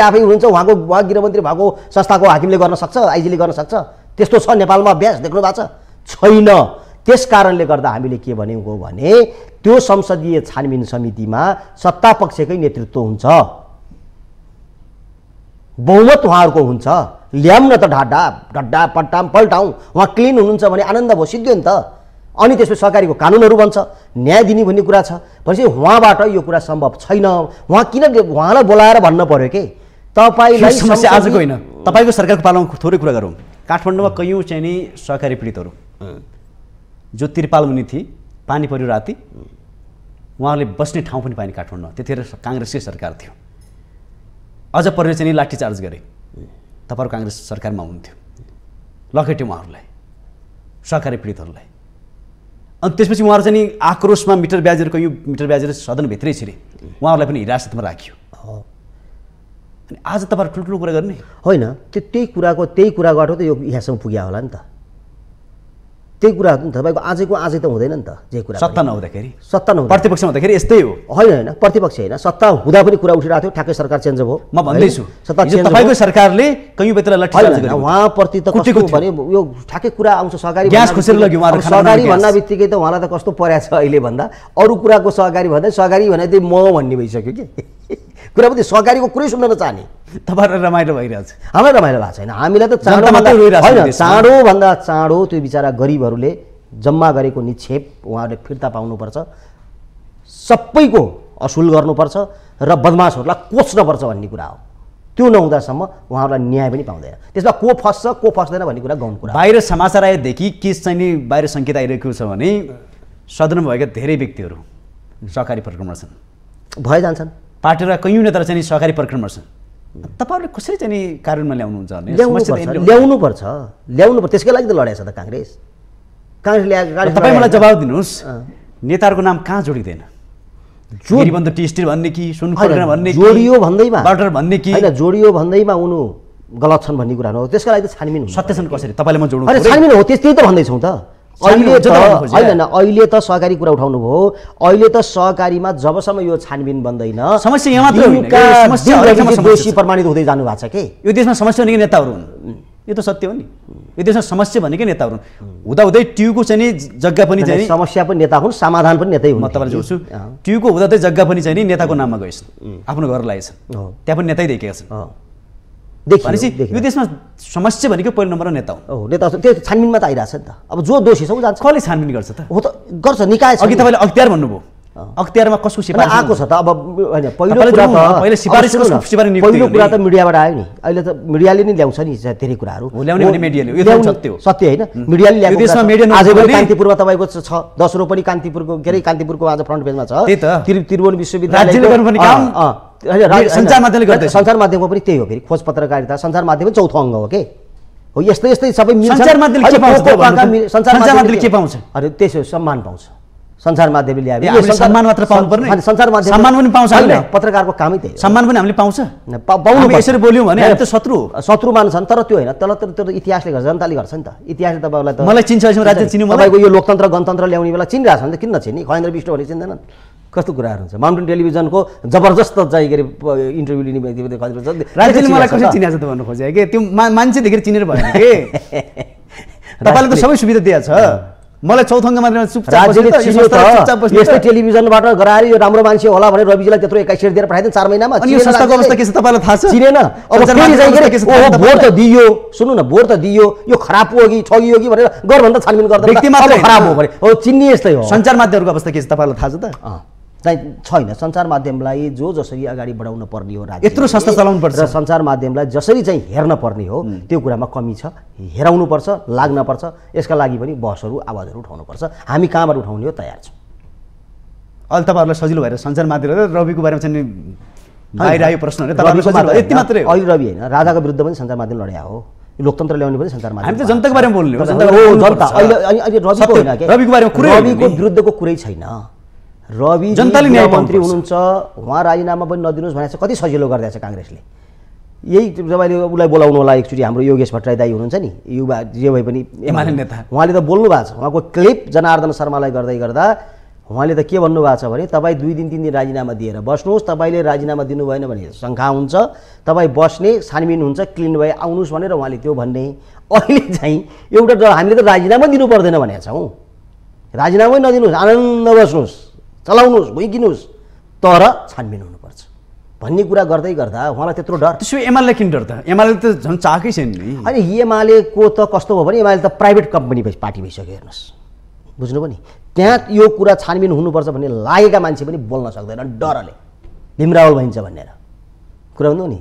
आफै हुनुहुन्छ, उहाँ गृहमन्त्री भएको संस्थाको हाकिमले गर्न सक्छ, आइजीले गर्न सक्छ? त्यस्तो छ नेपालमा अभ्यास देख्नु भएको छैन। त्यस कारणले गर्दा हामीले के भन्यौँ हो भने त्यो संसदीय छानबिन समितिमा सत्ता पक्षकै नेतृत्व हुन्छ, बहुमत उहाँहरूको हुन्छ, ल्याम न त ढड्डा पट्टाम पल्टाउँ। उहाँ क्लिन हुनुहुन्छ भने आनन्द भयो, सिद्धि नि त। अनि त्यसपछि सहकारीको कानुनहरू बन्छ, न्याय दिने भन्ने कुरा छ भनेपछि उहाँबाट यो कुरा सम्भव छैन। उहाँ किन उहाँलाई बोलाएर भन्न पर्यो के तपाईँलाई? समस्या आजको होइन, तपाईँको सरकारको पालामा थोरै कुरा गरौँ। काठमाडौँमा कयौँ चाहिँ नि सहकारी पीडितहरू जो तिरपाल मुनि थिए, पानी पऱ्यो राति, उहाँहरूले बस्ने ठाउँ पनि पाएन काठमाडौँमा। त्यतिखेर काङ्ग्रेसकै सरकार थियो, अझ परेर चाहिँ नि लाठीचार्ज गरे। तपाईँ काङ्ग्रेस सरकारमा हुनुहुन्थ्यो, लखेट्यो उहाँहरूलाई, सहकारी पीडितहरूलाई। अनि त्यसपछि उहाँहरू चाहिँ नि आक्रोशमा मिटर ब्याजेर सदनभित्रै छिरे, उहाँहरूलाई पनि हिरासतमा राखियो। अनि आज तपाईँ ठुल्ठुलो कुरा गर्ने होइन, त्यही कुरा गर्दा त यो यहाँसम्म पुग्या होला नि त। त्यही कुरा तपाईँको आजको आजै त हुँदैन नि त। जे कुरा सत्ता नहुँदाखेरि प्रतिपक्षमा हुँदाखेरि यस्तै हो। होइन प्रतिपक्ष होइन, सत्ता हुँदा पनि कुरा उठिरहेको थियो, ठ्याक्कै सरकार चेन्ज भयो। म भन्दैछु सत्ता चेन्ज, तपाईँको सरकारले कयौँ बेतला लट्ठीचार्ज गर्यो, उहाँप्रति त कस्तो भने यो ठ्याक्कै कुरा आउँछ। सहकारी ग्यास खुसेर लग्यो उहाँहरु, सहकारी भन्नाबित्तिकै त उहाँलाई त कस्तो परेछ अहिले भन्दा अरू कुराको सहकारी भन्दा त्यही म भन्ने भइसक्यो के कुरा पनि। सहकारीको कुरै सुन्न नचाहने तपाईँलाई रमाइलो भइरहेछ, हामीलाई रमाइलो भएको छैन। हामीलाई त चाँडोभन्दा चाँडो त्यो बिचरा गरिबहरूले जम्मा गरेको निक्षेप उहाँहरूले फिर्ता पाउनुपर्छ, सबैको असुल गर्नुपर्छ र बदमासहरूलाई कोच्नुपर्छ भन्ने कुरा हो। त्यो नहुँदासम्म उहाँहरूलाई न्याय पनि पाउँदैन। त्यसमा को फस्छ को फस्दैन भन्ने कुरा गाउँ कुरा। बाहिर समाचार आएदेखि केस चाहिँ नि बाहिर सङ्केत आइरहेको छ भने सदनमा भएका धेरै व्यक्तिहरू सहकारी प्रक्रममा छन्, भए जान्छन्। पार्टीहरुका कयौं नेता चाहिँ सहकारी प्रक्रमहरु छन् तपाईहरुले कसरी चाहिँ कारणमा ल्याउनुहुन्छ भने ल्याउनु पर्छ त्यसकै लागि त लडेछ त कांग्रेस ल्याएको। तपाई मलाई जवाफ दिनुस् नेताहरुको नाम कहाँ जोडिदैन? गिरिबन्द टी स्टील भन्ने कि सुनखर्क भन्ने कि जोडियो भन्दैमा बाटर भन्ने कि हैन जोडियो भन्दैमा उनु गलत छन् भन्ने कुरा हो। त्यसका लागि त छानबिन हुन्छ। सत्य छन् कसरी तपाईले म जोड्नु पर्छ? छानबिन हो त्यस्तै त भन्दै छौ त। अहिले त सहकारी कुरा उठाउनु भयो। अहिले त सहकारीमा जबसम्म यो छानबिन बन्दैन समस्या यहाँ मात्र होइन दोषी प्रमाणित हुँदै जानु भएको छ के यो देशमा समस्या भनेको नेताहरु हुन्। यो त सत्य हो नि। यो देशमा समस्या भनेकै नेताहरु हुन्। हुँदाहुँदै ट्युको चाहिँ जग्गा पनि चाहिँ समस्या पनि नेता हुन् समाधान पनि नेतै हुन्। म तपाईलाई जोड्छु ट्युको हुँदाहुँदै जग्गा पनि चाहिँ नेताको नाममा गएछन् आफ्नो घर लागेछन् त्यहाँ पनि नेतै देखेका छन्। यो देशमा समस्या भनेको पहिलो नम्बर नेता हो। नेता त्यो छानबिनमा त आइरहेछ नि त। अब जो दोषी छ उ जान्छ। कसले छानबिन गर्छ त? हो त गर्छ निकाय छ। अघि तपाईले अख्तियार भन्नुभयो। अख्तियारमा कसको सिफारिस आएको छ त? अब हैन पहिलो सिफारिस कसको सिफारिस नियुक्ति पहिलो कुरा त मिडियाबाट आयो नि। अहिले त मिडियाले नै ल्याउँछ नि धेरै कुराहरु। ल्याउने भने मिडियाले यो त सत्य हो। सत्य हैन मिडियाले ल्याएको। यो देशमा मिडिया नभएको कान्तिपुरमा तपाईको छ 10 रोपनि कान्तिपुरको गरे कान्तिपुरको आज फ्रन्ट पेजमा छ। त्रिभुवन विश्वविद्यालय राज्यले गर्नुपर्ने काम सञ्चार माध्यमले गर्दै सञ्चार माध्यमको पनि त्यही हो। फेरि खोज पत्रकारिता सञ्चार माध्यम चौथो अङ्ग हो के हो। यस्तै यस्तै सबै मिल्छ। सञ्चार माध्यमले के पाउँछ? सञ्चार माध्यमले के पाउँछ? अरे त्यसो सम्मान पाउँछ। सञ्चार माध्यमले ल्यायो सम्मान मात्र पाउनु पर्ने अनि सञ्चार माध्यम सम्मान पनि पाउँछ हैन। पत्रकारको कामै त्यही हो। सम्मान पनि हामीले पाउँछ पाउनु। यसरी बोल्यौ भने हामी त शत्रु मान्छन् तर त्यो हैन। तर इतिहासले गर्छ जनताले गर्छ नि त। इतिहासले तपाईलाई त मलाई चिन्छ राज्य चिन्नु मलाई यो लोकतन्त्र गणतन्त्र ल्याउने बेला चिनिरहेछ नि त। किन नचिन्ने? खगेन्द्र विष्ट भने चिन्दैनन्। कस्तो कुराहरु हुन्छ? माउन्टेन टेलिभिजनको जबरजस्त जाई गरे इन्टरभ्यु लिने व्यक्तिले राज्यले मलाई कसरी चिनेछ त भन्नु खोजे के त्यो मान्छे देखेर चिनेर भएन के। तपाईले त सबै सुविधा दिएछ मलाई चौथो अङ्ग मात्र चुपचाप बस्नु। यस्तै टेलिभिजनबाट गराएर यो राम्रो मान्छे होला भने रविजीलाई त्यत्रो 21 दिएर पठाइदिन 4 महिनामा। अनि संस्थाको अवस्था के छ तपाईलाई थाहा छ? चिनेन। अब फेरि जाई गरे भोट त दियो। सुन्नु न भोट त दियो यो खराब हो कि ठगियो कि भनेर गर भन्दा छानबिन गर्दा व्यक्ति मात्र खराब हो भने हो चिन्ने यस्तै हो। सञ्चार माध्यमहरुको अवस्था के छ तपाईलाई थाहा छ त? छैन। सञ्चार माध्यमलाई जो जसरी अगाडि बढाउन पर्ने हो राज्य यत्रो संस्था चलाउनु पर्छ। सञ्चार माध्यमलाई जसरी चाहिँ हेर्न पर्ने हो त्यो कुरामा कमी छ। हेराउनु पर्छ लाग्न पर्छ। यसका लागि पनि बहसहरू आवाजहरू उठाउनु पर्छ। हामी कहाँबाट उठाउने हो तयार छौँ। अहिले तपाईँहरूलाई सजिलो भएर सञ्चार माध्यम रविको बारेमा चाहिँ आइरहेको प्रश्न यति मात्रै हो। अहिले रवि होइन राजाको विरुद्ध पनि सञ्चार माध्यम लड्या हो। लोकतन्त्र ल्याउने पनि सञ्चार माध्यम हामी त जनताको बारेमा बोल्ने हो। जनता अहिले रविको बारेमा कुरै रविको विरुद्धको कुरै छैन। रवि जनताले न्याय मन्त्री हुनुहुन्छ उहाँ राजीनामा पनि नदिनुस् भनेर कति सजिलो गरिदिएको छ कांग्रेसले। यही तपाईँले उलाई बोलाउनु होला। एकचोटी हाम्रो योगेश भट्टराई दाई हुनुहुन्छ नि युवा जे भए पनि एमाले नेता उहाँले त बोल्नु भएको छ। उहाँको क्लिप जनार्दन शर्मालाई गर्दै गर्दा उहाँले त के भन्नुभएको छ भने तपाईँ 2 दिन 3 दिन राजीनामा दिएर बस्नुहोस्। तपाईँले राजीनामा दिनु भएन भने शङ्का हुन्छ। तपाईँ बस्ने छानबिन हुन्छ क्लिन भए आउनुहोस् भनेर उहाँले त्यो भन्ने। अहिले चाहिँ एउटा हामीले त राजीनामा दिनु पर्दैन भनेका छौँ। राजीनामै नदिनुहोस् आनन्द बस्नुहोस् चलाउनुहोस् भइकिनुहोस् तर छानबिन हुनुपर्छ भन्ने कुरा गर्दै गर्दा उहाँलाई त्यत्रो डर। त्यसो एमाले किन डर त? एमाले त झन् चाकै छैन नि। अनि एमालेको त कस्तो भयो भने एमाले त प्राइभेट कम्पनी पार्टी भइसक्यो। हेर्नुहोस् बुझ्नुभयो नि त्यहाँ यो कुरा छानबिन हुनुपर्छ भन्ने लागेका मान्छे पनि बोल्न सक्दैन डरले। भीमरावल भइन्छ भनेर कुरा भन्नु नि।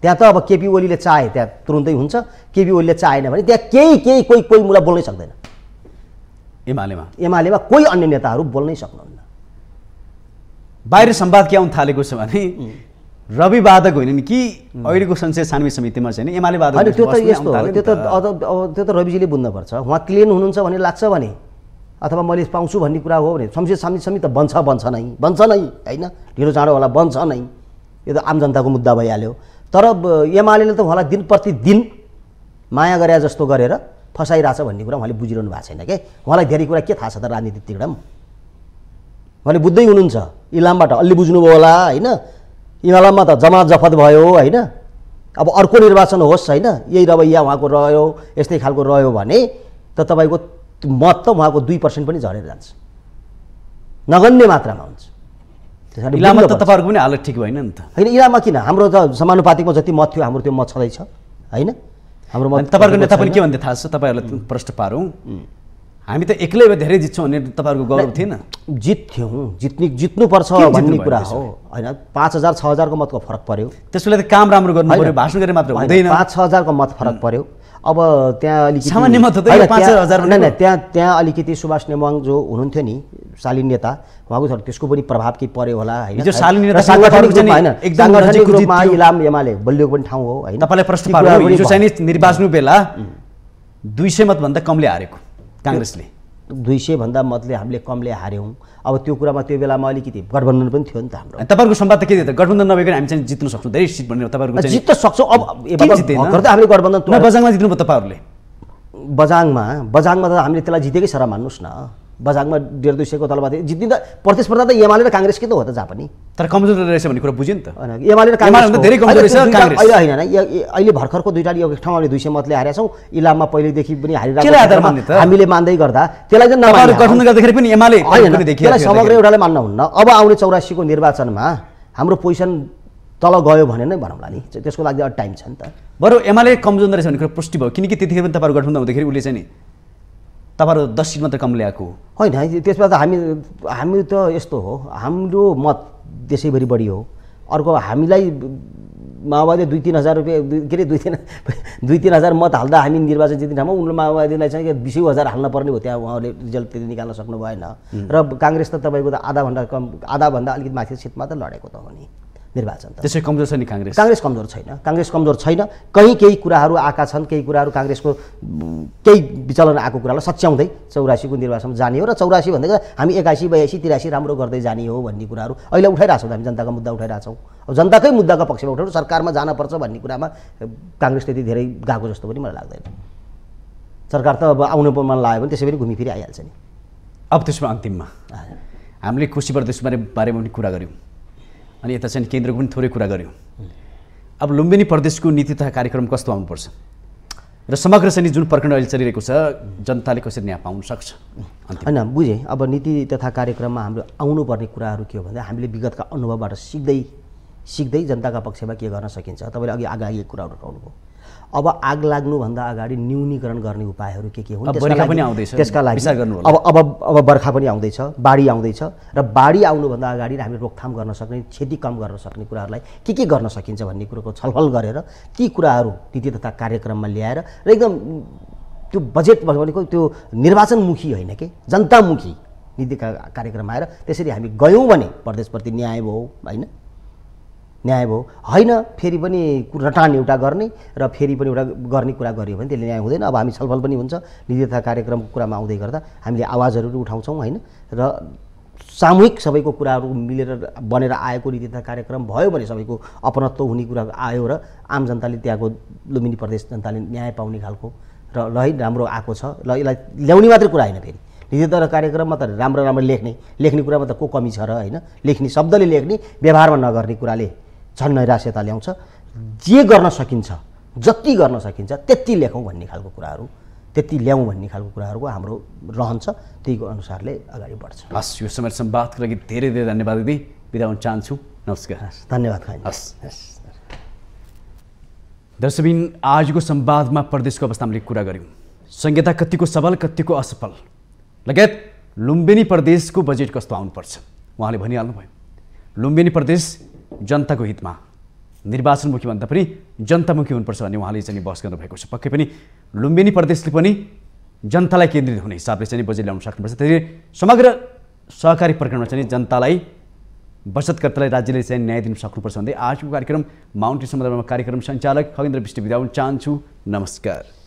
त्यहाँ त अब केपी ओलीले चाहे त्यहाँ तुरुन्तै हुन्छ। केपी ओलीले चाहेन भने त्यहाँ केही केही कोही कोही मुला बोल्नै सक्दैन। एमालेमा कोही अन्य नेताहरू बोल्नै सक्नुहुन्न। बाहिर संवाद के आउन थालेको छ भने रवि बाधक होइन नि कि अहिलेको संसदीय छानबिन समितिमा छैन एमाले बाधक। त्यो त यस्तो हो त्यो त रविजीले बुझ्नुपर्छ। उहाँ क्लिन हुनुहुन्छ भन्ने लाग्छ भने अथवा मैले पाउँछु भन्ने कुरा हो भने संसदीय छानबिन समिति त बन्छ नै हैन ढिलो चाँडो होला बन्छ नै। यो त आम जनताको मुद्दा भइहाल्यो। तर एमाले त उहाँलाई दिन प्रतिदिन माया गरे जस्तो गरेर फसाइरहेछ भन्ने कुरा उहाँले बुझिरहनु भएको छैन के। उहाँलाई धेरै कुरा के थाहा छ त राजनीतिकतिर उहाँले बुझ्दै हुनुहुन्छ। इलामबाट अलि बुझ्नुभयो होला हैन। इलाममा त जमात जफत भयो हैन। अब अर्को निर्वाचन होस् हैन यही रवैया उहाँको रह्यो यस्तै खालको रह्यो भने त तपाईको मत त उहाँको 2% पनि झरेर जान्छ नगण्य मात्रामा हुन्छ। त्यसैले इलाममा त तपाईहरुको पनि हालत ठिक भएन नि त। हैन इलाममा किन हाम्रो त समानुपातिकमा जति मत थियो हाम्रो त्यो मत छदैछ हैन। हाम्रो मत तपाईहरुको नेता पनि के भन्थे थाहा छ? तपाईहरुलाई प्रश्न पारौँ हामी त एक्लै भए धेरै जित्छौँ भन्ने तपाईँहरूको गौरव थिएन? जित्नुपर्छ भन्ने कुरा हो होइन। 5,000-6,000को मतको फरक पर्यो। त्यसले त काम राम्रो गर्नु पर्यो। भाषण गरे मात्र हुँदैन। 5-6 हजारको मत फरक पर्यो। अब त्यहाँ अलिकति सामान्य मत त 5000 भन्ने त्यहाँ त्यहाँ अलिकति सुभाष नेमाङ जो हुनुहुन्थ्यो नि शालीन नेता, उहाँको छ त्यसको पनि प्रभाव के पर्यो होला हैन। जो शालीन नेता सांगठनिक जन हैन, एकदम गणतान्त्रिक रूपमा इलाम एमाले बलियो पनि ठाउँ हो हैन। तपाईलाई प्रश्न पार्नु यो चाहिँ नि निर्वाचन बेला 200 मत भन्दा कमले हारेको कांग्रेसले, 200 भन्दा मतले हामीले कमले हार्यौं। अब त्यो कुरामा त्यो बेलामा अलिकति गठबन्धन पनि थियो नि त हाम्रो। तपाईहरुको सम्वाद त के थियो त? गठबन्धन नभएको हामी चाहिँ जित्न सक्छौं धेरै सिट भनेर तपाईहरुको चाहिँ जित्न सक्छौं। अब भर्खर त हामीले गठबन्धन त बजाङमा जित्नु भयो तपाईहरुले। बजाङमा त हामीले त्यसलाई जितेकै सरा मान्नुस् न। बजाङमा 150 को तलबा थियो। जित्दिन त प्रतिस्पर्धा त एमाले र कांग्रेसकै त हो त, जापानी तर कमजोर रहेछ भन्ने कुरा बुझिन त। एमाले र कांग्रेस धेरै कमजोर रहेछ कांग्रेस अहिले हैन न। अहिले भर्खरको दुईटाले एक ठाउँमा हामीले 200 मतले हारेका छौं। इलाममा पहिलेदेखि पनि हारिरहेको छ हामीले मान्दै गर्दा त्यसलाई चाहिँ नमान्नु गठन गर्दाखेरि पनि एमाले पनि देखियो त्यसलाई समग्र एउटाले मान्न हुन्न। अब आउने 84 को निर्वाचनमा हाम्रो पोजिसन तल गयो भने नै भनौँला नि, त्यसको लागि अझ टाइम छ नि त। बरु एमाले कमजोर रहेछ भन्ने कुरा पुष्टि भयो किनकि त्यतिखेर पनि तपाईहरु गठन हुँदाखेरि उले चाहिँ नि तपाईहरु 10 सिट मात्र कम ल्याएको होइन। त्यसमा त हामी त यस्तो हो, हाम्रो मत देशैभरि बढी हो। अर्को हामीलाई माओवादीले 2-3 हजार रुपैयाँ के अरे 2-3 हजार मत हाल्दा हामी निर्वाचन जित्ने ठाउँमा उनले माओवादीलाई चाहिँ 20-20 हजार हाल्न पर्ने हो। त्यहाँ उहाँहरूले रिजल्ट त्यति निकाल्न सक्नु भएन। र कांग्रेस त तपाईँको त आधाभन्दा कम, आधाभन्दा अलिकति माथि सिटमा त लडेको त हो नि निर्वाचन त। त्यसै कमजोर छ नि कांग्रेस। कांग्रेस कमजोर छैन। केही कुराहरू आएका छन्, केही कुराहरू कांग्रेसको केही विचलन आएको कुरालाई सच्याउँदै 84 को निर्वाचनमा जाने हो। र 84 भन्दा हामी 81, 82, 83 राम्रो गर्दै जाने हो भन्ने कुराहरू अहिले उठाइराछौँ। हामी जनताको मुद्दा उठाइराछौँ। अब जनताकै मुद्दाको पक्षमा उठाउनु, सरकारमा जानुपर्छ भन्ने कुरामा कांग्रेस त्यति धेरै गएको जस्तो पनि मलाई लाग्दैन। सरकार त अब आउनु मन लाग्यो भने त्यसै पनि घुमिफिरि आइहाल्छ नि। अब त्यसमा अन्तिममा हामीले कोशी प्रदेशबारे बारेमा पनि कुरा गऱ्यौँ अनि यता चाहिँ केन्द्रको पनि थोरै कुरा गऱ्यौँ। अब लुम्बिनी प्रदेशको नीति तथा कार्यक्रम कस्तो आउनुपर्छ र समग्र चाहिँ जुन प्रकरण अहिले चलिरहेको छ जनताले कसरी न्याय पाउन सक्छ होइन बुझेँ। अब नीति तथा कार्यक्रममा हाम्रो आउनुपर्ने कुराहरू के हो भन्दा हामीले विगतका अनुभवबाट सिक्दै जनताका पक्षमा के गर्न सकिन्छ। तपाईँले अघि आगामी कुराहरू उठाउनुभयो। अब आग लाग्नुभन्दा अगाडि न्यूनीकरण गर्ने उपायहरू के हुन् त्यसका लागि अब बर्खा पनि आउँदैछ, बाढी आउँदैछ र बाढी आउनुभन्दा अगाडि हामीले रोकथाम गर्न सक्ने, क्षति कम गर्न सक्ने कुराहरूलाई के गर्न सकिन्छ भन्ने कुरोको छलफल गरेर ती कुराहरू नीति तथा कार्यक्रममा ल्याएर र एकदम त्यो बजेट भनेको त्यो निर्वाचनमुखी होइन के जनतामुखी नीति कार्यक्रम आएर त्यसरी हामी गयौँ भने प्रदेशप्रति न्याय भयो होइन। न्याय भयो होइन फेरि पनि रटान एउटा गर्ने र फेरि पनि एउटा गर्ने कुरा गरियो भने त्यसले न्याय हुँदैन। अब हामी छलफल पनि हुन्छ। नीति तथा कार्यक्रमको कुरामा आउँदै गर्दा हामीले आवाजहरू उठाउँछौँ होइन र सामूहिक सबैको कुराहरू मिलेर बनेर आएको नीति तथा कार्यक्रम भयो भने सबैको अपनत्व हुने कुरा आयो र आम जनताले त्यहाँको लुम्बिनी प्रदेश जनताले न्याय पाउने खालको र लै राम्रो आएको छ। ल यसलाई ल्याउने मात्रै कुरा होइन, फेरि नीति तथा कार्यक्रममा त राम्रो लेख्ने कुरामा त को कमी छ र होइन। लेख्ने शब्दले लेख्ने, व्यवहारमा नगर्ने कुराले झन् नैराश्यता ल्याउँछ। जे गर्न सकिन्छ, जति गर्न सकिन्छ त्यति लेखौँ भन्ने खालको कुराहरू, त्यति ल्याउँ भन्ने खालको कुराहरूको हाम्रो रहन्छ। त्यहीको अनुसारले अगाडि बढ्छ। हस्, यो समय सम्वादको लागि धेरै धेरै धन्यवाद दिदी। बिदा हुन चाहन्छु। नमस्कार। धन्यवाद। हस् हस् दर्शकबिन, आजको संवादमा प्रदेशको अवस्था हामीले कुरा गऱ्यौँ। संहिता कतिको सबल, कतिको असफल, लगायत लुम्बिनी प्रदेशको बजेट कस्तो आउनुपर्छ उहाँले भनिहाल्नुभयो। लुम्बिनी प्रदेश जनताको हितमा निर्वाचनमुखी भन्दा पनि जनतामुखी हुनुपर्छ भन्ने उहाँले चाहिँ बहस गर्नुभएको छ। पक्कै पनि लुम्बिनी प्रदेशले पनि जनतालाई केन्द्रित हुने हिसाबले चाहिँ बजेट ल्याउन सक्नुपर्छ। त्यसैले समग्र सहकारी प्रकरणमा चाहिँ जनतालाई, बचतकर्तालाई राज्यले चाहिँ न्याय दिन सक्नुपर्छ भन्दै आजको कार्यक्रम माउन्टेन सम्बन्धमा कार्यक्रम सञ्चालक खगेन्द्र विष्ट बिदा हुन चाहन्छु। नमस्कार।